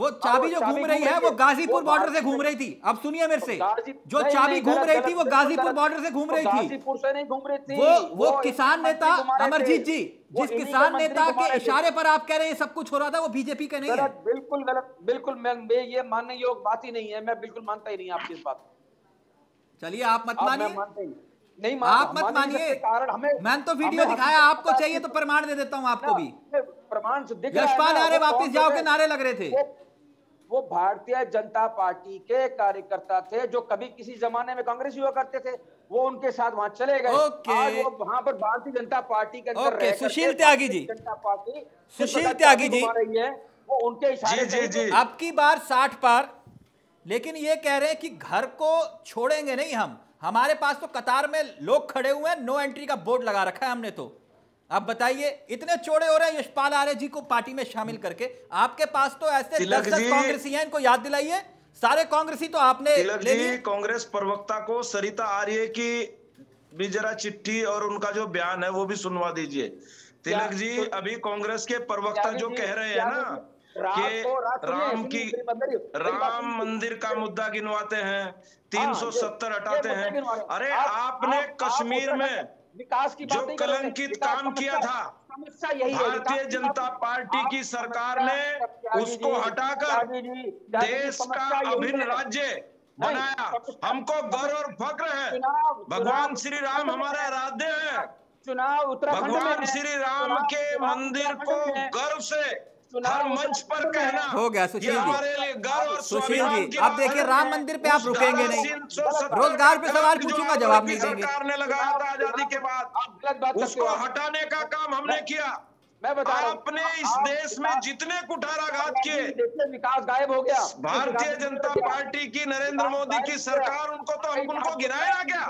वो चाबी जो घूम रही है वो गाजीपुर बॉर्डर से घूम रही थी। अब सुनिए मेरे से, जो चाबी घूम रही थी वो गाजीपुर बॉर्डर से घूम रही थी, गाजीपुर से नहीं घूम रही थी। वो किसान नेता अमरजीत जी, जिस किसान नेता के इशारे पर आप कह रहे हैं सब कुछ हो रहा था, वो बीजेपी का नहीं है। बिल्कुल गलत, बिल्कुल मैं ये मानने योग्य बात ही नहीं है, मैं बिल्कुल मानता ही नहीं आप इस बात। चलिए आप मत मानिए, नहीं आप मत मानिए, कारण हमें मैंने तो वीडियो दिखाया, आपको चाहिए तो प्रमाण दे देता हूं आपको भी, प्रमाण से दिख रहा है। यशपाल आर्य वापस जाओ के नारे लग रहे थे। वो भारतीय जनता पार्टी के कार्यकर्ता थे जो कभी किसी जमाने में कांग्रेस हुआ करते थे, वो उनके साथ वहां चले गए। आज वो वहां पर भारतीय जनता पार्टी के अंदर रह करके सुशील त्यागी जी, जनता पार्टी सुशील त्यागी जी वो उनके इशारे। अब की बार 60 पार, लेकिन ये कह रहे हैं कि घर को छोड़ेंगे नहीं हम, हमारे पास तो कतार में लोग खड़े हुए हैं, नो एंट्री का बोर्ड लगा रखा है हमने। तो अब बताइए, इतने चौड़े हो रहे हैं यशपाल आर्य जी को पार्टी में शामिल करके। आपके पास तो ऐसे 10 कांग्रेसी हैं, इनको याद दिलाइए, सारे कांग्रेसी तो आपने ले लिए। कांग्रेस प्रवक्ता को सरिता आर्य की भी जरा चिट्ठी और उनका जो बयान है वो भी सुनवा दीजिए। तिलक जी अभी कांग्रेस के प्रवक्ता जो कह रहे हैं ना कि राम मंदिर का मुद्दा गिनवाते हैं, 370 हटाते हैं, अरे आपने कश्मीर में विकास की जो कलंकित काम किया था, भारतीय जनता पार्टी की सरकार ने उसको हटाकर देश का अभिन्न राज्य बनाया। हमको गौरव और फक्र है, भगवान श्री राम हमारे आराध्य हैं, भगवान श्री राम के मंदिर को गर्व से हर मंच पर कहना हो गया। सुशील जी, सुशील जी आप देखिए, राम मंदिर पे आप रुकेंगे नहीं, रोजगार पे सवाल पूछूंगा जवाब नहीं देंगे। सरकार ने लगाया था आजादी के बाद, उसको हटाने का काम हमने किया। मैं बता रहा हूं अपने इस देश में जितने कुठाराघात किए, विकास गायब हो गया। भारतीय जनता पार्टी की नरेंद्र मोदी की सरकार, उनको तो हम उनको गिराया गया।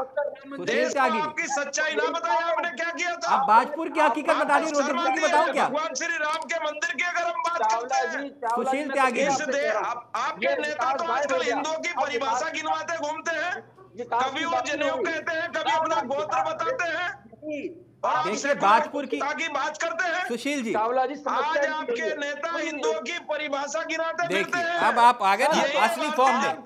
देश की सच्चाई ना बताया आपने क्या किया था। आप बाजपुर की हकीकत बता दी, रोजगार की बताओ क्या? भगवान श्री राम के मंदिर की अगर हम बात करते हैं, सुशील त्यागी आपके नेता तो आजकल हिंदुओं की परिभाषा गिनवाते घूमते हैं, कभी वो जनेऊ कहते हैं, कभी अपना गोत्र बताते हैं। देखिए बाजपुर की बात करते हैं सुशील जी, चावला जी आज आपके नेता हिंदुओं की परिभाषा गिराते फिरते हैं। अब आप आगे ना असली फॉर्म में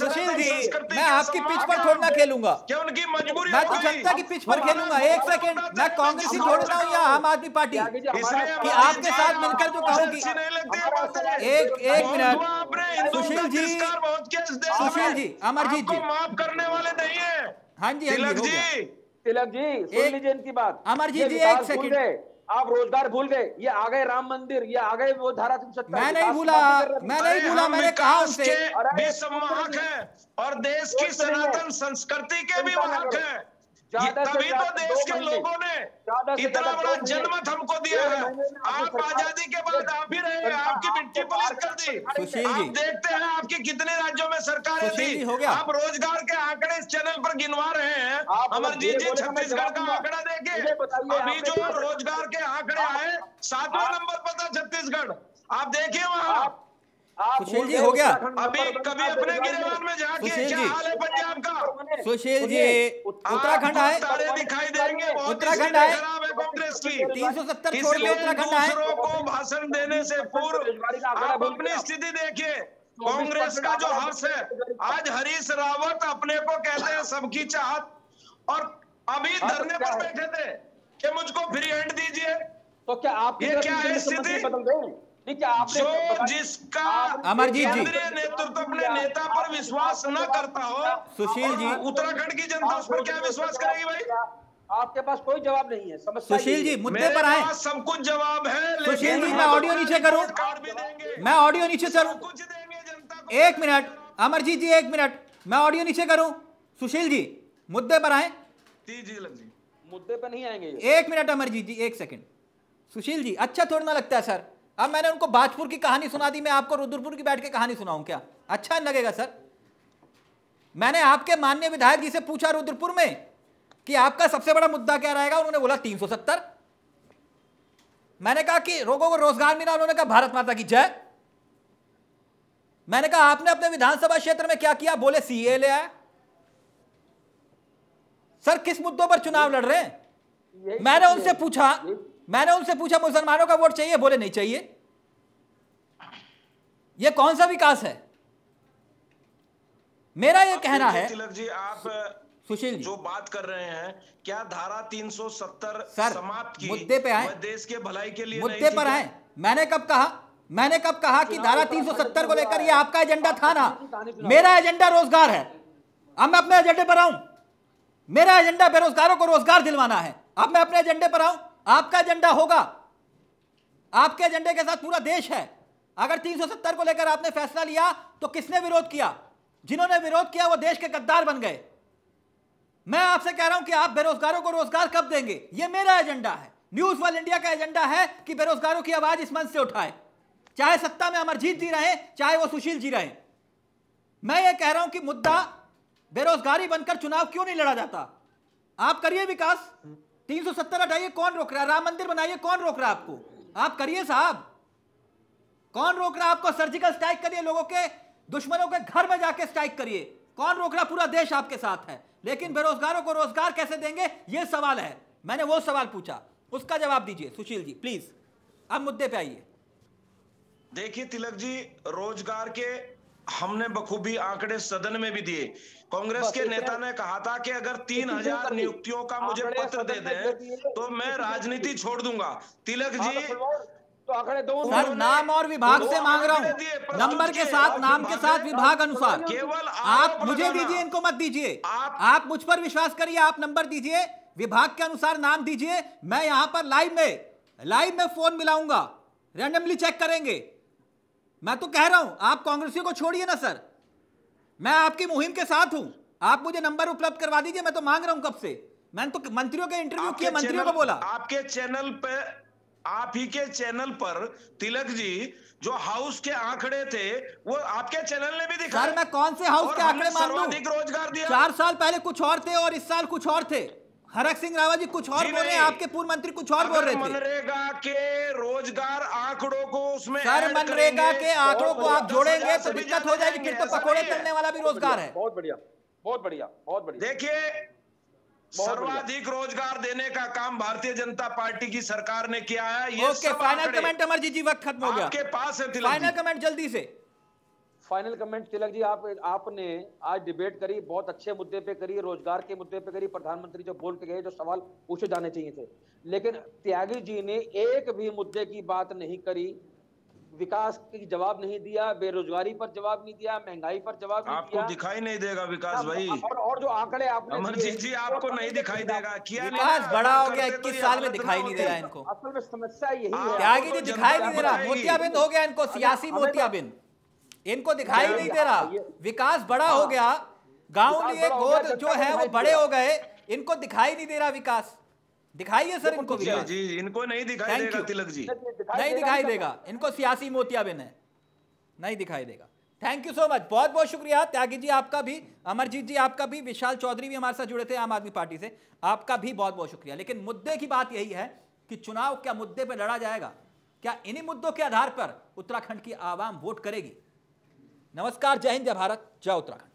सुशील जी, मैं आपकी पिच पर थोड़ा ना खेलूंगा, मैं तो जनता की पिच पर खेलूंगा। एक सेकंड, मैं कांग्रेस ही छोड़ता हूँ या आम आदमी पार्टी कि आपके साथ मिलकर जो कहूँगी। एक मिनट सुशील जी, अमरजीत जी माफ करने वाले नहीं है। हाँ जी, तिलक जी सुन लीजिए इनकी बात। अमरजीत जी एक सेकंड, आप रोजगार भूल गए, ये आ गए राम मंदिर, ये आ गए वो धारा 370। मैं नहीं भूला, मैंने कहा उनसे संवाहक है और देश की सनातन संस्कृति के भी वाहक है। तभी तो देश के लोगों ने इतना बड़ा जनमत हमको दिया है। आप आजादी के बाद आप ही रहे, आपकी मिट्टी पुलिस कर दी। आप देखते हैं आपके कितने राज्यों में सरकारें थी। आप रोजगार के आंकड़े इस चैनल पर गिनवा रहे हैं। अमरजीत जी छत्तीसगढ़ का आंकड़ा देखिए, अभी जो रोजगार के आंकड़े आए 7वां नंबर पर था छत्तीसगढ़। आप देखिए वहाँ सुशील जी हो गया। अभी कभी अपने गिरफ्तार में जाके क्या हाल है पंजाब का। सुशील जी उत्तराखंड आए, दिखाई देंगे उत्तराखंड आए, कांग्रेस की 370 छोड़ के उत्तराखंड आए। दूसरों को भाषण देने से पूर्व आप अपनी स्थिति देखिए। कांग्रेस का जो हर्ष है, आज हरीश रावत अपने को कहते हैं सबकी चाहत, और अभी धरने पर बैठे थे कि मुझको फ्री हैंड दीजिए। तो क्या आप ये क्या स्थिति बदल दें? जो जिसका अमरजीत जी नेतृत्व तो अपने नेता पर विश्वास न करता हो, सुशील जी उत्तराखंड की जनता उस पर क्या विश्वास करेगी? भाई आपके पास कोई जवाब नहीं है। सुशील जी मुद्दे पर आए, सब कुछ जवाब है। सुशील जी मैं ऑडियो नीचे करूं, मैं ऑडियो नीचे करूं, कुछ देंगे जनता। एक मिनट अमरजीत जी, एक मिनट मैं ऑडियो नीचे करूं। सुशील जी मुद्दे पर आए। मुद्दे पर नहीं आएंगे। एक मिनट अमरजीत जी, एक सेकेंड। सुशील जी अच्छा थोड़ा ना लगता है सर, अब मैंने उनको बाजपुर की कहानी सुना दी, मैं आपको रुद्रपुर की बैठ के कहानी सुनाऊं क्या? अच्छा लगेगा सर? मैंने आपके माननीय विधायक जी से पूछा रुद्रपुर में कि आपका सबसे बड़ा मुद्दा क्या रहेगा, उन्होंने बोला 370। मैंने कहा कि लोगों को रोजगार मिला, उन्होंने कहा भारत माता की जय। मैंने कहा आपने अपने विधानसभा क्षेत्र में क्या किया, बोले सीए ले आया। सर किस मुद्दों पर चुनाव लड़ रहे हैं? मैंने उनसे पूछा मुसलमानों का वोट चाहिए, बोले नहीं चाहिए। ये कौन सा विकास है? मेरा ये कहना है तिलक जी, आप सुशील जी जो बात कर रहे हैं, क्या धारा 370 समाप्त की मुद्दे पे आए, देश के भलाई के लिए मुद्दे पर आए। मैंने कब कहा कि धारा 370 को लेकर ये आपका एजेंडा था ना? मेरा एजेंडा रोजगार है। अब मैं अपने एजेंडे पर आऊं। मेरा एजेंडा बेरोजगारों को रोजगार दिलवाना है। अब मैं अपने एजेंडे पर आऊं। आपका एजेंडा होगा, आपके एजेंडे के साथ पूरा देश है। अगर 370 को लेकर आपने फैसला लिया तो किसने विरोध किया? जिन्होंने विरोध किया वो देश के गद्दार बन गए। मैं आपसे कह रहा हूं कि आप बेरोजगारों को रोजगार कब देंगे? ये मेरा एजेंडा है। न्यूज वर्ल्ड इंडिया का एजेंडा है कि बेरोजगारों की आवाज इस मंच से उठाए, चाहे सत्ता में अमरजीत जी रहे, चाहे वो सुशील जी रहे। मैं ये कह रहा हूं कि मुद्दा बेरोजगारी बनकर चुनाव क्यों नहीं लड़ा जाता? आप करिए विकास, 370 हटाइए, कौन रोक रहा है? राम मंदिर बनाइए, कौन रोक रहा है आपको? आप करिए साहब, कौन रोक रहा है आपको? सर्जिकल स्ट्राइक करिए, लोगों के दुश्मनों के घर में जाके स्ट्राइक करिए, कौन रोक रहा? पूरा देश आपके साथ है। लेकिन बेरोजगारों को रोजगार कैसे देंगे, यह सवाल है। मैंने वो सवाल पूछा, उसका जवाब दीजिए सुशील जी प्लीज। अब मुद्दे पे आइए। देखिए तिलक जी, रोजगार के हमने बखूबी आंकड़े सदन में भी दिए। कांग्रेस के नेता ने कहा था कि अगर 3000 नियुक्तियों का मुझे पत्र दे दें तो मैं राजनीति छोड़ दूंगा। तिलक जी सर, नाम और विभाग से मांग रहा हूँ, नंबर के साथ, नाम के साथ, विभाग अनुसार। केवल आप मुझे दीजिए, इनको मत दीजिए। आप मुझ पर विश्वास करिए, आप नंबर दीजिए, विभाग के अनुसार नाम दीजिए। मैं यहाँ पर लाइव में फोन मिलाऊंगा, रैंडमली चेक करेंगे। मैं तो कह रहा हूं आप कांग्रेसियों को छोड़िए ना सर, मैं आपकी मुहिम के साथ हूं। आप मुझे नंबर उपलब्ध करवा दीजिए, मैं तो मांग रहा हूं कब से। मैंने तो मंत्रियों के इंटरव्यू किए, मंत्रियों को बोला। आपके चैनल पे, आप ही के चैनल पर तिलक जी जो हाउस के आंकड़े थे वो आपके चैनल ने भी दिखाया। सर मैं कौन से हाउस के आंकड़े मान लूं? रोजगार दिया 4 साल पहले कुछ और थे और इस साल कुछ और थे। हरक सिंह रावत जी कुछ और बोल रहे हैं, आपके पूर्व मंत्री कुछ और बोल रहे थे। मनरेगा के रोजगार आंकड़ों को उसमें, सर मनरेगा के आंकड़ों को आप जोड़ेंगे तो दिक्कत हो जाएगी, फिर तो पकौड़े तलने वाला भी रोजगार है। बहुत बढ़िया, बहुत बढ़िया, बहुत बढ़िया। देखिए सर्वाधिक रोजगार देने का काम भारतीय जनता पार्टी की सरकार ने किया है। ये फाइनल कमेंट अमरजीत जी, वक्त खत्म हो गया आपके पास है। फाइनल कमेंट जल्दी से, फाइनल कमेंट तिलक जी। आपने आज डिबेट करी, बहुत अच्छे मुद्दे पे करी, रोजगार के मुद्दे पे करी, प्रधानमंत्री जो बोल के गए, जो सवाल पूछे जाने चाहिए थे, लेकिन त्यागी जी ने एक भी मुद्दे की बात नहीं करी, विकास की जवाब नहीं दिया, बेरोजगारी पर जवाब नहीं दिया, महंगाई पर जवाब नहीं दिया। आपको दिखाई नहीं देगा विकास भाई, और जो आंकड़े आपने अमरजीत जी आपको नहीं दिखाई देगा, किया विकास बड़ा हो गया 21 साल में, दिखाई नहीं दे रहा इनको। असल में समस्या यही है, त्यागी जी दिखाई नहीं दे रहा, मोतियाबिंद हो गया इनको, सियासी मोतियाबिंद, इनको दिखाई नहीं दे रहा। विकास बड़ा हो गया, गाँव लिए गोद जो है वो बड़े हो गए, इनको दिखाई नहीं दे रहा विकास। दिखाइए सर इनको विकास। जी इनको नहीं दिखाई देगा तिलक जी, नहीं दिखाई देगा इनको, सियासी मोतियाबिंद है, नहीं दिखाई देगा। थैंक यू सो मच, बहुत बहुत शुक्रिया त्यागी जी आपका भी, अमरजीत जी आपका भी, विशाल चौधरी भी हमारे साथ जुड़े थे आम आदमी पार्टी से, आपका भी बहुत बहुत शुक्रिया। लेकिन मुद्दे की बात यही है कि चुनाव क्या मुद्दे पर लड़ा जाएगा, क्या इन्हीं मुद्दों के आधार पर उत्तराखंड की आवाम वोट करेगी? नमस्कार, जय हिंद, जय भारत, जय उत्तराखंड।